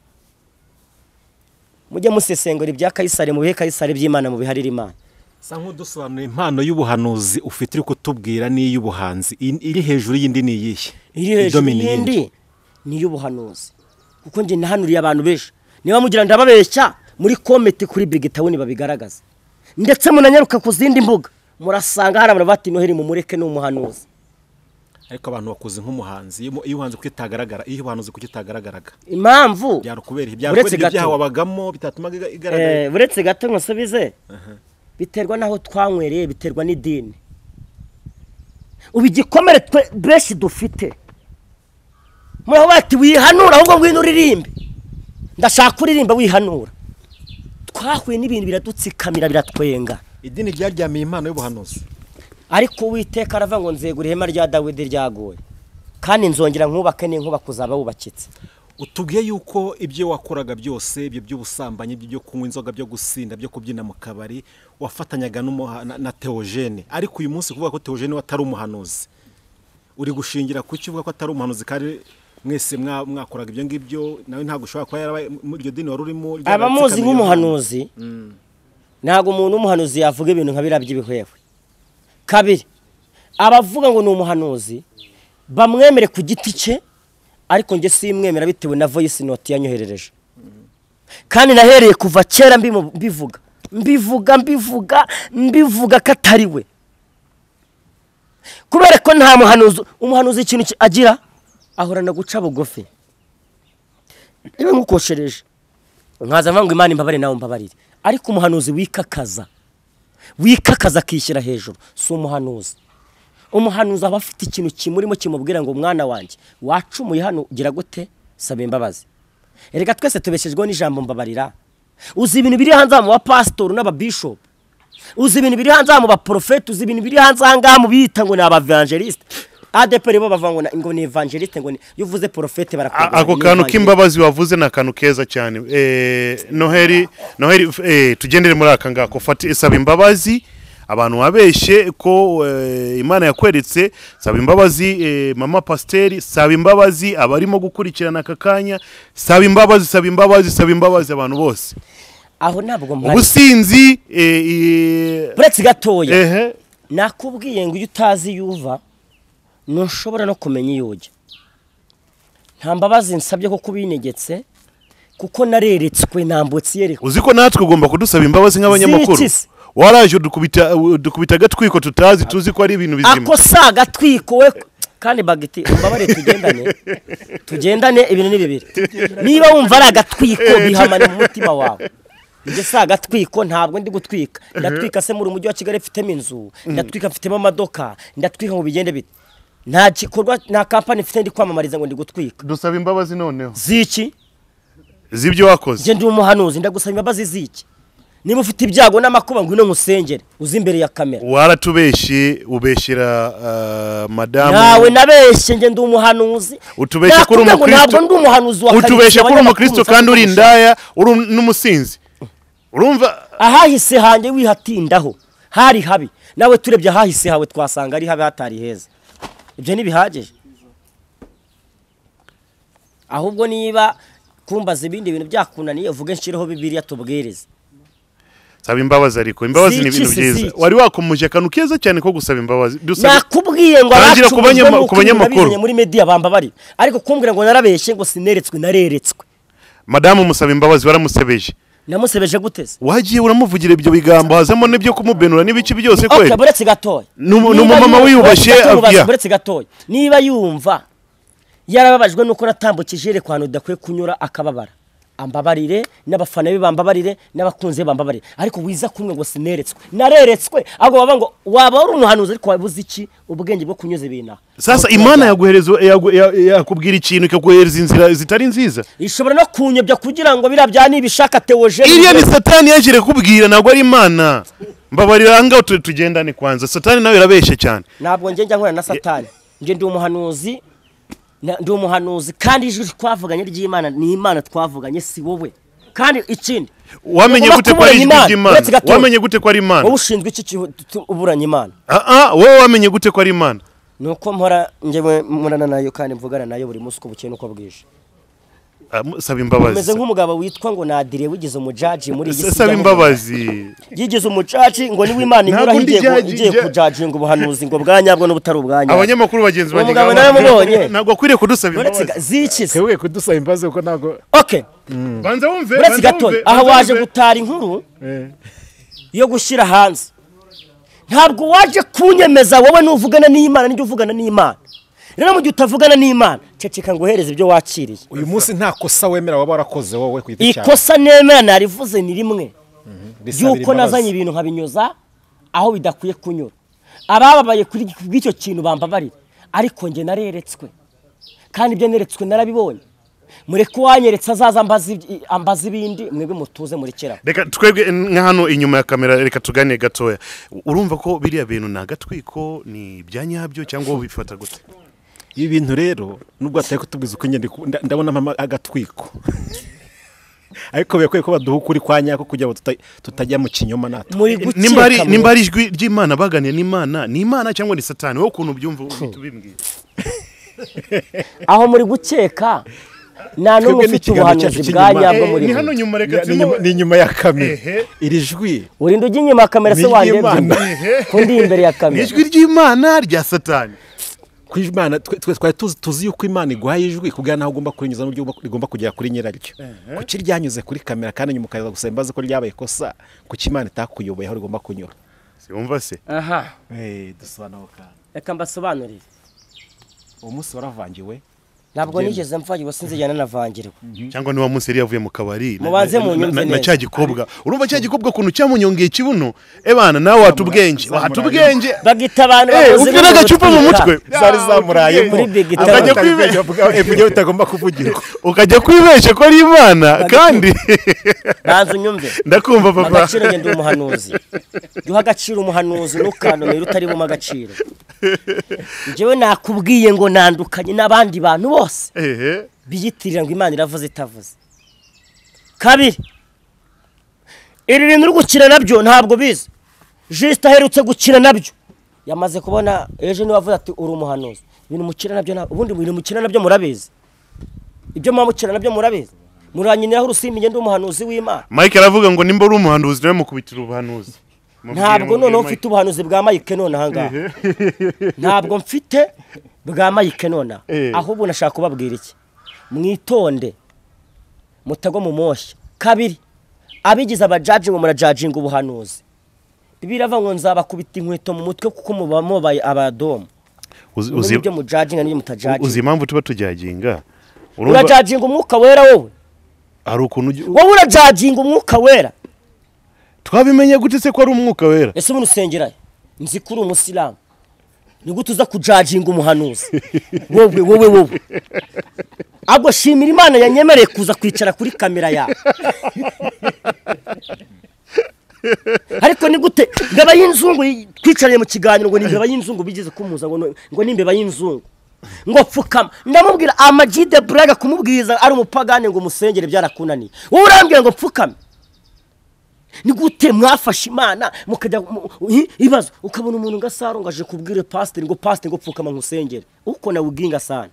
mujye musesengura ibya Kayisari mu bihe Kayisari by'Imana mu biharira Imana sanko dusobanura impano y'ubuhanuzi ufite iri kutubwira ni y'ubuhanzi iri hejuru y'indi ni yihe iri hejuru y'indi ni y'ubuhanuzi kuko nje nahanuriye abantu besha niba mugira ndababeshya muri comment kuri Big Town babigaragaza ndetse munanyaruka kuzindi mbuga murasanga hari abantu bati Noheli mumureke no umuhanuzi ariko abantu bakuze nk'umuhanzi iyo uhanze kutagaragara iyo uhanuzi kutagaragaraga impamvu buretse gato wabagamo bitatuma igaragara buretse gato nkosubize biterwa naho twanywereye biterwa n'idini ubu igikomere twe beshi dufite muraho bati wihanura ahubwo ngwino uririmbe ndashaka kuririmba wihanura twahuye n'ibintu biradutsekamira biratwenga idini ryaryamiye impano y'ubuhanuzi ariko Uwiteka arava ngo nzegura ihema rya Dawidi ryagoye kandi nzongera nkubake n'inkubakuza abubakitse utubwiye yuko ibyo wakoraga byose ibyo by'ubusambanyi byo kunywa inzoga byo gusinda byo kubyina mu kabari wafatanyaga na Theogene ariko uyu munsi kuvuga ko Theogene watari umuhanuzi uri gushingira ku kivuga ko atari umuhanuzi kandi mwese mwakoraga ibyo ngibyo nawe ntago ushobora kuba yarabaye muri iryo dini wari urimo abamuzi nk'umuhanuzi ntago umuntu umuhanuzi yavuga ibintu nka birabye ibihwewe kabiri abavuga ngo ni umuhanuzi bamwemere ku giti cye ariko nje simwemera bitewe na voice note yanyoherereje kandi nahereye kuva kera mbivuga katariwe kubera ko nta umuhanuzi ikintu agira ahorana guca bugofi ibe ngukoshereje nkaza mvanga imana imbabare nawo mbabarire ariko umuhanuzi wikakaza akishyira hejuru si umuhanuzi. Umuhanuzi aba afite ikintu kimurimo kimubwira ngo mwana wanjye wacumuye hano gira gute sabe imbabazi. Erega twese tubeshejwe n'ijambo mbabarira. Uzi ibintu biri hanze mu pastor n'aba bishop. Uzi ibintu biri hanze mu ba prophet, uzi ibintu biri hanze hanga mu bita ngo n'aba evangelist. Adepere bo bavangona ngo ni evangelist ngo ni yuvuze prophet barakora. Ako kantu kimbabazi wavuze na kantu keza cyane. Noheli tugendere muri aka ngako fati isaba imbabazi. Abantu wabeshe ko imana yakweretse saba imbabazi mama pasteri saba imbabazi abarimo gukurikirana akakanya saba imbabazi abantu bose aho ntabwo mbari ubusinzi buretse gatoya nakubwiye ngo utazi yuva ntushobora no kumenya iyujya nta mbabazi nsabye ko kubinegetse kuko nareretswe nambutse yerekwa uziko natwe ugomba kudusaba imbabazi nk'abanyamakuru waraje dukubita gatwiko tutazi tuzi ko ari ibintu bizima ako sa gatwiko we kandi bagiti mbabare tugendane ibintu nibibiri niba wumva ari gatwiko bihamana mu mutima wawe nje sa gatwiko ntabwo ndi gutwika ndatwika se muri umujyi wa Kigali mfite minzu ndatwika mfitemo amadoka ndatwika ngo bigende bite nta gikorwa na company mfite ndi kwamamariza ngo ndi gutwika dusaba imbabazi noneho ziki zibyo wakoze nje ndi umuhanuzi ndagusaba imbabazi ziki niba ufite ibyago n'amakuba ngo ino nkusengere uzi imbere ya kamera waratubeshye ubeshira madam nawe nabeshye nge ndi umuhanuzi utubeshye kuri umukristo utubeshye kuri umukristo kandi uri indaya uri numusinzi urumva ahahise hanjye wihatindaho hari habi nawe turebye ahahise hawe twasanga ari habi hatari heza ibyo nibihageje ahubwo niba kumbaza ibindi bintu byakunaniye uvuge nshyireho bibiliya tubwirize saba imbabazi ariko imbabazi ni ibintu byiza wari wakomuje kanu keza cyane ko gusaba imbabazi dusaba nakubwiye ngo aragira kubanyamakuru muri media bamba bari ariko kumbwira ngo narabeshye ngo sineretswe nareretswe madamu musaba imbabazi baramusebeje namusebeje guteze wagiye uramuvugire ibyo bigambo hazamo n'ibyo kumubenura n'ibiki byose kweli okay buretse gatoya n'umama wiyubashye abya buretse gatoya niba yumva yarababajwe nuko natambukije ere kwano dakwe kunyura akababara ambabarire n'abafana be bambabarire n'abakunze bambabarire ariko wiza kumwe ngo sineretswe nareretswe ahubwo baba ngo waba uri umuhanuzi ariko wabuze iki ubwenge bwo kunyoza ibintu sasa imana yaguhereza yakubwira ikintu cyaguhereza inzira zitari nziza ishobora no kunyobya kugira ngo birabya nibishaka teoje iriya ni satani yajire kubwira nago ari imana mbabarira anga tugendane kwanza satani nawe irabeshye cyane nabwo nje njya nkora na satani nje ndi umuhanuzi ndumuhanuzi kandi ijwi twavuganye ry'Imana ni Imana twavuganye si wowe kandi ikindi wamenye gute kwa ijwi ry'Imana wamenye gute kwa Imana wowe ushinzwe iki uburanye Imana wowe wamenye gute kwa Imana nuko mpora ngewe murana nayo kandi mvugana nayo buri munsi ko buke nuko bwije saba imbabazi meze nk'umugabo witwa ngo nadire wigize umujaji muri iyi saba imbabazi yigize umujaji ngo ni w'Imana inkura higiye kujaji ngo buhanuzi ngo bwanyabwo no butari ubwanya abanyamakuru bagenzi banyiga ntabwo kwiriye kudusaba imbabazi zikize wewe kudusaba imbabazi uko ntabwo okay banze wumve aho waje gutara inkuru yo gushyira hanze ntabwo waje kunyemeza wowe n'uvugana n'Imana n'ijye uvugana n'Imana rero mu utavugana n'Imana ceceka ngo hereze ibyo wakiriye uyu munsi nta kosa wemera waba warakoze wowe kwita cyane ikosa nemera narivuze ni rimwe yuko nazanye ibintu nkabinyoza aho bidakwiye kunyura abababaye kuri bw'icyo kintu bambabarira ariko nge nareretswe kandi ibyo neretswe narabibonye mureke wanyeretsa azaza ambazi bindi mwebwe mutuze muri kera reka twebwe nka hano inyuma ya kamera reka tuganiye gatoya urumva ko biriya bintu na gatwiko ni byanyabyo cyangwa ubifata gute ibi bintu rero nubwo atari kutubwiza uko nyende ndabona mama agatwiko ariko bikwiye ko baduha ukuri kwa nyako kugira tutajya mu kinyoma natwe nimbari ijwi ry'Imana baganiye n'Imana cyangwa ni satani wowe ukuntu byumva ubimbwira aho muri gukeka na none mfite ubuhanuzi bwanyabwo muri ni hano nyuma reka ni nyuma ya kamera iri jwi uri ndo ginyuma kamera se wanje kundi imbere ya kamera ijwi ry'Imana rya satani kwijimana twari tuzi uko Imana iguhaye ijwi kugira naho ugomba kurinyuza mu byo ugomba kugera kuri nyiraryo kuki ryanyuze kuri kamera kandi nyuma kaza gusembaza ko ryabaye kosa kuki Imana itakuyoboye aho ugomba kunyura se wumva se aha dusobanuka Reka mbasobanurire. Umunsi waravangiwe. Ntabwo nigeze mfagiwe sinzi jana navangirwa. Cyangwa niwa munsi yavuye mu kabari. Mubanze mu nyumve neza. Na cya gikobwa. Urumva cya gikobwa kuntu cyamunyongeye kibuno. Ebana nawe watubwenge. Watubwenge. Bagita abantu bakoze. Ukina gacupa mu mutwe. Zari zamuraye muri Big Town. Ukajya kwibesha ibyo utagomba kuvugira. Ukajya kwibesha ko ari Imana kandi. Nazo nyumve. Ndakumva papa. Agaciro ngende umuhanuzi. Duha agaciro umuhanuzi n'ukano rero utari buma agaciro. Njewe nakubwiye ngo nandukanye nabandi bantu bose. Biyitirira ngo Imana iravuze itavuze. Kabiri. Iri rintu rugukira nabyo ntabwo bize. Juste aherutse gukira nabyo. Yamaze kubona eje ni wavuze ati uri umuhanuzi. Ibintu mukira nabyo ubundi ibintu mukira nabyo murabize. Ibyo mukira nabyo murabize. Muranyiniraho rusiminye ndi umuhanuzi w'Imana. Mike aravuga ngo nimba uri umuhanuzi rero mukubitira ubuhanuzi. Ntabwo noneho mfite ubuhanuzi bwa Mike none hanga. Ntabwo mfite bwa Mike none. Ahubwo nashaka kubabwira iki. Mwitonde. Mutago mu moshya. Kabiri. Abigize abajaji ngo murajajinga ubuhanuzi. Bibira vango nzabakubita inkweto mu mutwe kuko muba mobaye abadomo. Uzi ibyo mujajinga n'ibyo mutajaji. Uzi impamvu tuba tujajinga. Urajajinga umwuka wera wowe. Ari ukuntu wowe urajajinga umwuka wera. Twabimenye gute se ko ari umwuka wera? Ese umuntu usengeraye nzi kuri umusilamu. Ni gute uza kujajinga umuhanuzi? Wowe. Abwo shimira Imana yanyemereye kuza kwicara kuri kamera yawe. Ariko ni gute ngaba y'inzungu twicariye mu kiganiro ngo nimbe bay'inzungu bigeze kumuza ngo nimbe bay'inzungu. Ngo pfukama ndamubwira amajide braga kumubwiza ari umupagane ngo musengere byarakunaniye. Wowe urambwiye ngo pfukama. Ni gute mwafashe Imana mukajya ibibazo ukabona umuntu ngasarongaje kubwire pastor ngo pfukama nkusengere uko nawe uginga sana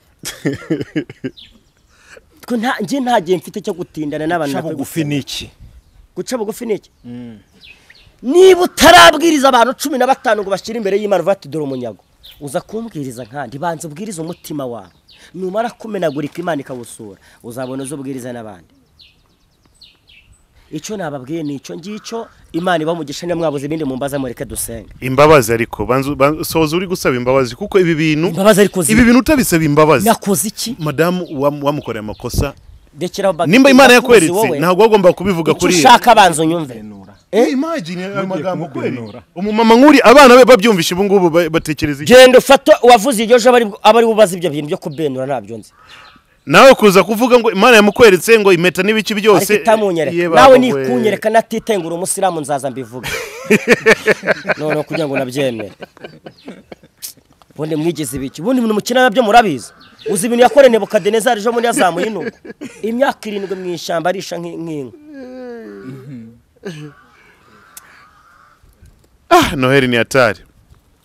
ko nje ntagiye mfite cyo gutindana n'abantu bako guca bugufi niki niba utarabwiriza abantu 15 ngo bashyira imbere y'Imana vati dore umunyago uza kumbwiriza kandi banze ubwiriza umutima wawe numara kumenagurika Imana ikawusura uzabona uzubwiriza nabandi Icyo nababwiye nico ngicyo Imana ibamugisha ne mwabuze bindi mumbaza mureke dusenga imbabazi ariko soza uri gusaba imbabazi kuko ibi bintu utabisaba imbabazi nakoze iki madam wamukoreye amakosa nimba Imana yakweretse ntago wagomba kubivuga kuri ushaka banzo nyumve imagine amagambo kwerinura umumama nkuri abana be babyumvisha ibungu ubu batekereza iki gendo fato wavuze iryo je abari bubaza ibyo bintu byo kubenura nabyo nzi Nawe kuza kuvuga ngo Imana yamukweretse ngo imeta nibiki byose nawe ni kunyereka natitengura umusilamu nzaza mbivuga None kugira ngo nabyemere Bonde mwigize ibiki bonde umuntu mukina nabyo murabiza uzi ibintu yakore Nebukadinezari ejo muri yazamuye inuko imyaka 7 mu ishyamba arisha nk'inka Noheli ni atari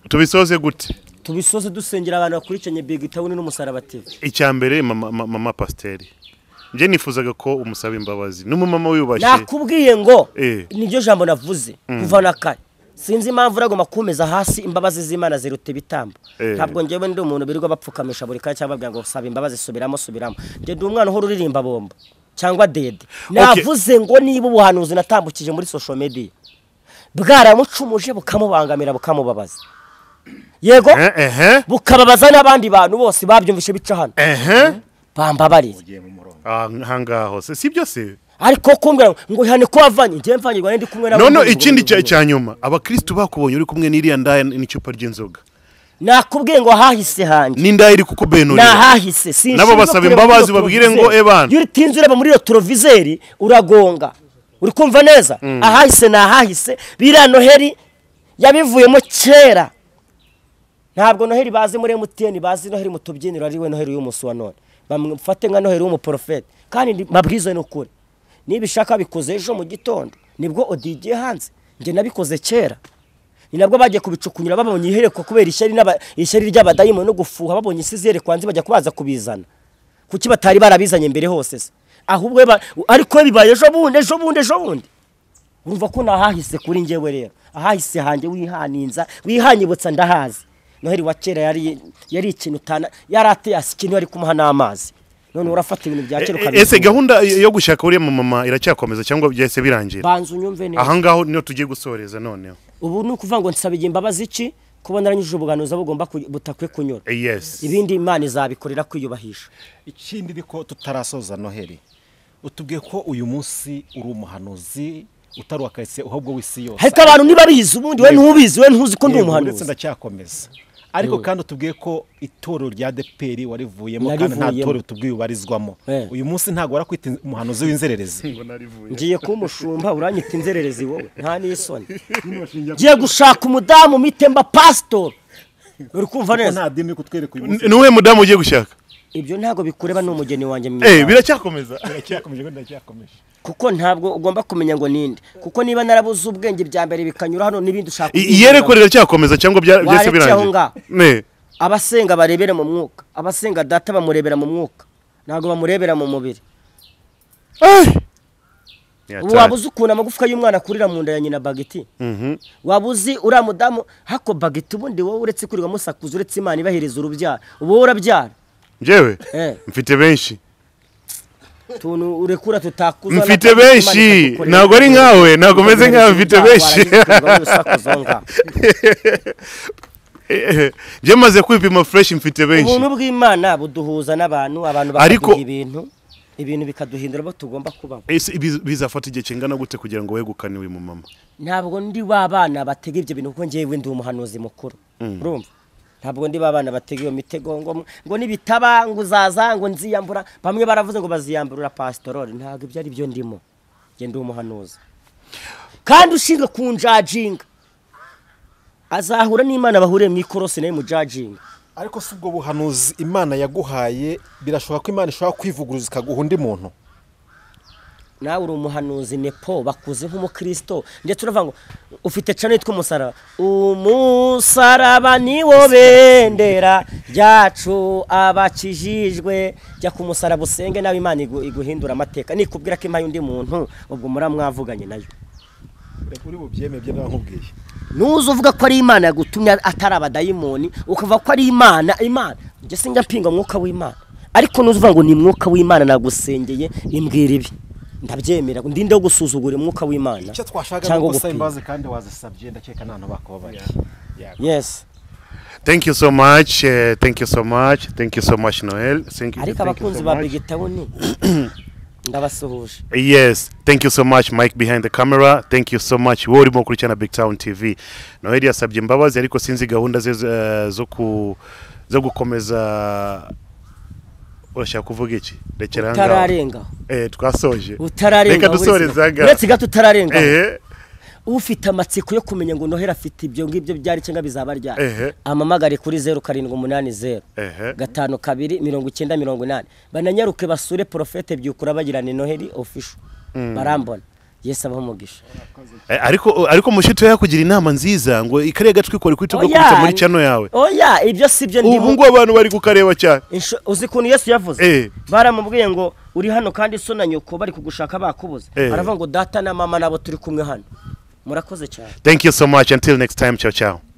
tubisoze gute Tubisoze dusengera abantu bakurikanye Big Town n'umusaraba TV. Icyambere mama pasteri. Nje nifuzaga ko umusaba imbabazi. N'umumama wiyubashye. Nakubwiye ngo nijyo jambo navuze kuvana kare. Sinzi impamvu ragoma kumeza hasi imbabazi z'Imana zirute bitambo. Ntabwo ngewe ndi umuntu birwa bapfukamisha buri ka cyababwira ngo usaba imbabazi subiramo. Nde ndi umwana uhora uririmba bombo cyangwa dede. Navuze ngo niba ubuhanuzi natambukije muri social media. Bwaramucumuje bukamubangamira bukamubabaza. Yego bukababaza nabandi bantu bose babyumvishe bica hano bambabarire hangaho se sibyo se ariko kumbwira ngo ihane ko bavanye ngiye mvangirwa ndi kumwe nabo None ikindi cyanyuma abakristo bakubonye uri kumwe n'iriya ndaye n'icupa ry'inzoga Nakubwiye ngo hahise hanje Nindaye iri kuko benori Na hahise sinzi nabo basaba imbabazi babwire ngo ebana Yuri tinzure ba muri retroviseur uragonga uri kumva neza ahahise na hahise bira Noheli yabivuyemo kera Ntabwo Noheli bazi muri MTN bazi Noheli mutubyinira ariwe Noheli y'umusi wa none bamufate nka Noheli w'umuprofete kandi mabwiza no kure nibishaka bikoze ejo mu gitondo nibwo Jean Hanze nje nabikoze kera ni nabwo bagiye kubicukunyira babonye ihereko kubera ishyari ry'abadayimo no gufuha babonye isizere kwanze bajya kubaza kubizana kuki batari barabizanye mbere hose se ahubwo ariko bibaye ejo bundi urumva ko nahahise kuri ngewe rero ahahise hanje wihaninza wihanyibutsa ndahazi Noheli wa kera yari ikintu utana yarateye asikintu ari kumuha n'amazi none urafata ibintu bya kera ukabye Ese gahunda yo gushaka uri mu mama iracyakomeza cyangwa byese birangira Banze unyumve neza Ahangaho niyo tugiye gusoreza noneho Ubu nuko uvuga ngo nsaba imbabazi iki kubonaranyije ubuganuza bugomba butakwe kunyura. Yes. Ibindi imana izabikorera kwiyubahisha. Ikindi niko tutarasoza Noheli. Utubwiye ko uyu munsi uri umuhanuzi utaruwa kaise uhubwo w'isi yose. Heka abantu nibabizi ubundi we ntubizi we ntuzi ko ndi umuhanuzi. Ndetse ndacyakomeza. Ariko kandi utubwiye ko itoro rya DPR warivuyemo kandi nta toro tubwiye ubarizwamo. Uyu munsi ntago warakwita umuhanuzi w'inzererezi. Ngiye kumushumba uranyita inzererezi wowe nta n'isoni. Ngiye gushaka umudamu mitemba pastor. Uri kumva neza? Nta dimi kutwereka uyu munsi. Niwe mudamu ugiye gushaka. Ibyo ntago bikureba n'umugeni wanje mwiza. Biracyakomeza. Biracyakomeje kandi ndacyakomeje. Kuko ntabwo ugomba kumenya ngo ninde. Kuko niba narabuze ubwenge bya mbere bikanyura hano nibindi ushaka. Iyereko riracyakomeza cyangwa byese birangiye. Abasenga barebera mu mwuka. Abasenga data bamurebera mu mwuka. Ntago bamurebera mu mubiri. Wabuze ukuna amagufwa y'umwana kurira mu nda ya nyina bagiti. Wabuze uramudamu hako bagiti ubundi wowe uretse kurirwa musakuza uretse imana ibahereza urubyaro. Ubu urabyara. Jewe, mfite benshi. Tunu urekura tutakuza. Mfite benshi. Ntabwo ari nkawe, ntabwo meze nkawe mfite benshi. Je maze kwipima fresh mfite benshi. Ubuntu bw'Imana buduhuza nabantu, abantu bakugira ibintu. Ibintu bikaduhindura bo tugomba kubaho. Bizafata igihe kingana gute kugira ngo wegukane wi mu mama? Ntabwo ndi wabana batega ibyo bintu kuko ngiye ndi umuhanuzi mukuru. Urumva? Ntabwo ndi babana bategiyo mitego ngo nibitaba ngo uzaza ngo nziyambura bamwe baravuze ngo baziyamburura pastorore ntabwo ibyo ari byo ndimo nge ndi umuhanuzi kandi ushinzwe kunjajinga azahura n'Imana bahuriye mu ikorose nayo mu jajinga ariko subwo buhanuzi Imana yaguhaye birashoboka ko Imana ishobora kwivuguruza ikaguha undi muntu nawe uri umuhanuzi nepo bakuze nk'umukristo ndetse uravuga ngo ufite cyane yitwa umusaraba niwo bendera ryacu abakijijwe jya ku musaraba usenge nawe Imana iguhindura amateka nikubwira ko impaye undi muntu ubwo muramwavuganye nayo uri mu byemebye n'ankubwiye nuzo uvuga ko ari Imana yagutumye atari abadayimoni ukavuga ko ari Imana njye singapinga umwuka w'Imana ariko nuzo uvuga ngo ni umwuka w'Imana nagusengeye imbwira ibi ndabyemera ngo ndinde gusuzugura umwuka w'Imana icyo twashaka gusa imbaze kandi wazisabye ndakeka nano bakobaye. Yes, thank you so much, thank you so much, thank you so much Noel, thank you. Ariko abakunzi ba Big Town ndabasuhuje. Yes, thank you so much Mike behind the camera, thank you so much wowe urimo kuri channel Big Town TV. Noel yasabye imbabazi ariko sinzi gahunda ze zo gukomeza. Urashaka kuvuga iki? Rekeranga. Utararenga. Twasoje. Utararenga. Reka dusorezaga. Uretse gato utararenga. Ufite amatsiko yo kumenya ngo Noheli afite ibyo ngibyo byari cyangwa bizaba rya. Amamagare kuri 0780 5290 bananyaruke basure Prophet byukura bagirane Noheli official. Barambona. Yes abamugisha. Ariko mushito yakugira inama nziza ngo ikare gatwi kori kwitubwo kubita muri channel yawe. Oya, ibyo sibyo ndimo. Ubu ngo abantu bari gukareba cyane. Uzi kuntu Yesu yavuze. Baramubwiye ngo uri hano kandi sona nyoko bari kugushaka bakubuze. Baravuga ngo data na mama nabo turi kumwe hano. Murakoze cyane. Thank you so much until next time. Ciao ciao.